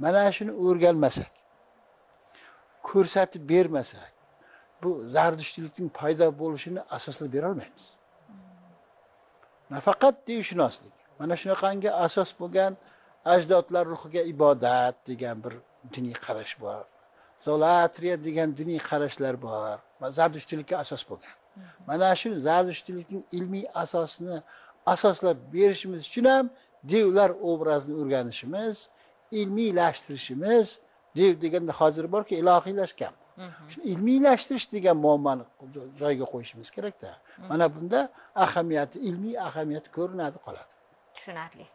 Mana shuni o'rganmasak, ko'rsatib bermasak, bu Zardushtchilikning paydo bo'lishini asoslab bera olmaymiz. Nafaqat devshunoslik, mana shunaqangi asos bo'lgan ajdodlar ruhiga ibodat degan bir diniy qarash bor. Zolatriya degan diniy qarashlar bor. Zardushtchilikka asos bo'lgan. Mana shu Zardushtchilikning ilmiy asosini asoslab berishimiz uchun ham devlar obrazini o'rganishimiz, ilmiylashtirishimiz, dev deganda hozir borki ilohiylashgan. Shu ilmiylashtirish degan muammoni joyiga qo'yishimiz kerakda. Mana bunda ahamiyati, ilmiy ahamiyati ko'rinadi, qoladi. Tushunarli.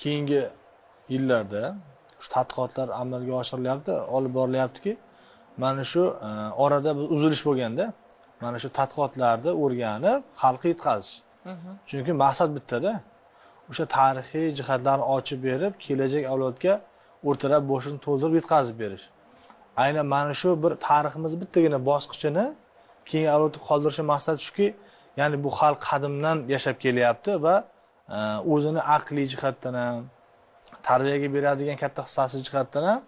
Keyingi yillarda shu tadqiqotlar amalga oshirilyapti, olib borilyaptiki, mana shu orada uzilish bo'lganda mana shu tadqiqotlarni o'rganib xalqqa yetkazish. Chunki maqsad bittada. O'sha tarixiy jihatlarni ochib berib, kelajak avlodga o'rtalab boshini to'ldirib yetkazib berish. Aynan mana shu bir tariximiz bittagina bosqichini keyingi avlodga qoldirish maqsadi shuki, ya'ni bu xalq qadimdan yashab kelyapti va o'zini aqliy jihatdan ham, tarbiyaga beradigan katta hissasi jihatdan ham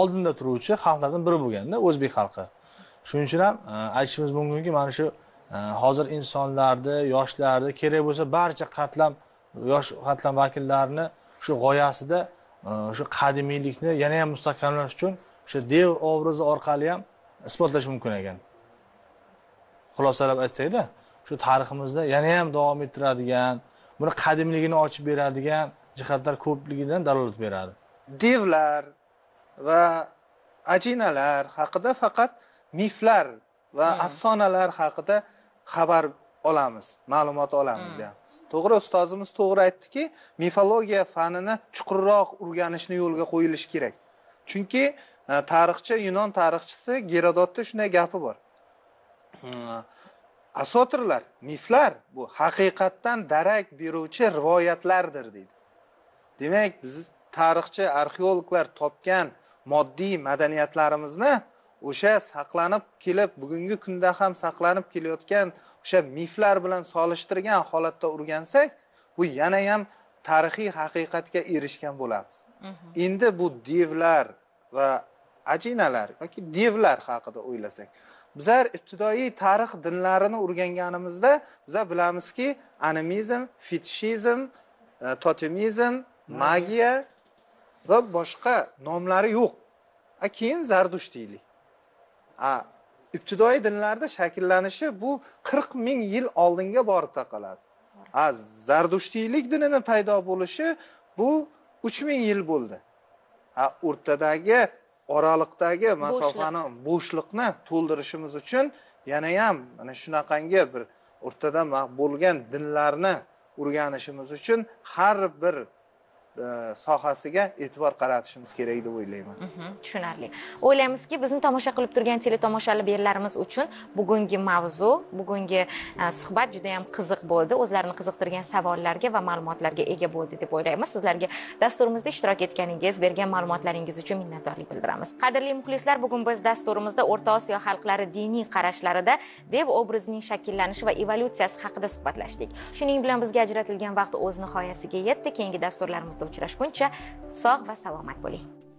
oldinda turuvchi xalqlardan biri bo'lganda o'zbek xalqi. Shuning uchun ham aytishimiz mumkinki, mana shu hozir insonlarni, yoshlarni kerak bo'lsa barcha qatlam yosh qatlam vakillarini shu g'oyasida shu qadimiylikni yana ham mustahkamlash uchun shu dev obrazi orqali ham isbotlash mumkin ekan. Xulosalab aytsakda, shu tariximizda yana ham davom ettiradigan, buni qadimligini ochib beradigan jihatlar ko'pligidan dalolat beradi. Devlar va ajinalar haqida faqat miflar va afsonalar haqida xabar olamiz, ma'lumot olamiz deyapmiz. To'g'ri, ustozimiz to'g'ri aytdiki, mifologiya fanini chuqurroq o'rganishni yo'lga qo'yilishi kerak. Chunki tarixchi, Yunon tarixchisi Gerodotda shunday gapi bor. Asotirlar, miflar bu haqiqatdan darak beruvchi rivoyatlardir deydi. Demak, biz tarixchi, arxeologlar topgan moddiy madaniyatlarimizni o'sha saqlanib kelib, bugungi kunda ham saqlanib kelayotgan o'sha miflar bilan solishtirgan holatda o'rgansak, bu yana ham tarixiy haqiqatga erishgan bo'lamiz. Endi bu devlar va ajinalar yoki devlar haqida o'ylasak, bizlar ibtidoiy tarix dinlarini o'rganganimizda bizlar bilamizki, animizm, fetishizm, totemizm, magiya va boshqa nomlari yo'q. Keyin Zardushtchilik. Ibtidoiy dinlarda shakllanishi bu 40 ming yil oldinga borib taqaladi. Zardushtchilik dinini paydo bo'lishi bu 3000 yil bo'ldi. O'rtadagi oraliqdagi masofani, bo'shliqni to'ldirishimiz uchun yana ham mana shunaqangi bir o'rtada bo'lgan dinlarni o'rganishimiz uchun har bir sohasiga e'tibor qaratishimiz kerak deb o'ylayman. Tushunarli. O'ylaymizki, bizni tomosha qilib turgan teletomoshabinlarimiz uchun bugungi mavzu, bugungi suhbat juda ham qiziq bo'ldi. O'zlarini qiziqtirgan savollarga va ma'lumotlarga ega bo'ldi deb o'ylaymiz. Sizlarga dasturimizda ishtirok etganingiz, bergan ma'lumotlaringiz uchun minnatdorlik bildiramiz. Qadrli muxlislar, bugun biz dasturimizda O'rta Osiyo xalqlari diniy qarashlarida dev obrazining shakllanishi va evolyutsiyasi haqida suhbatlashdik. Shuning bilan bizga ajratilgan vaqt o'z nihoyasiga yetdi. Keyingi dasturlarimizda uchrashguncha sog' va salomat bo'ling.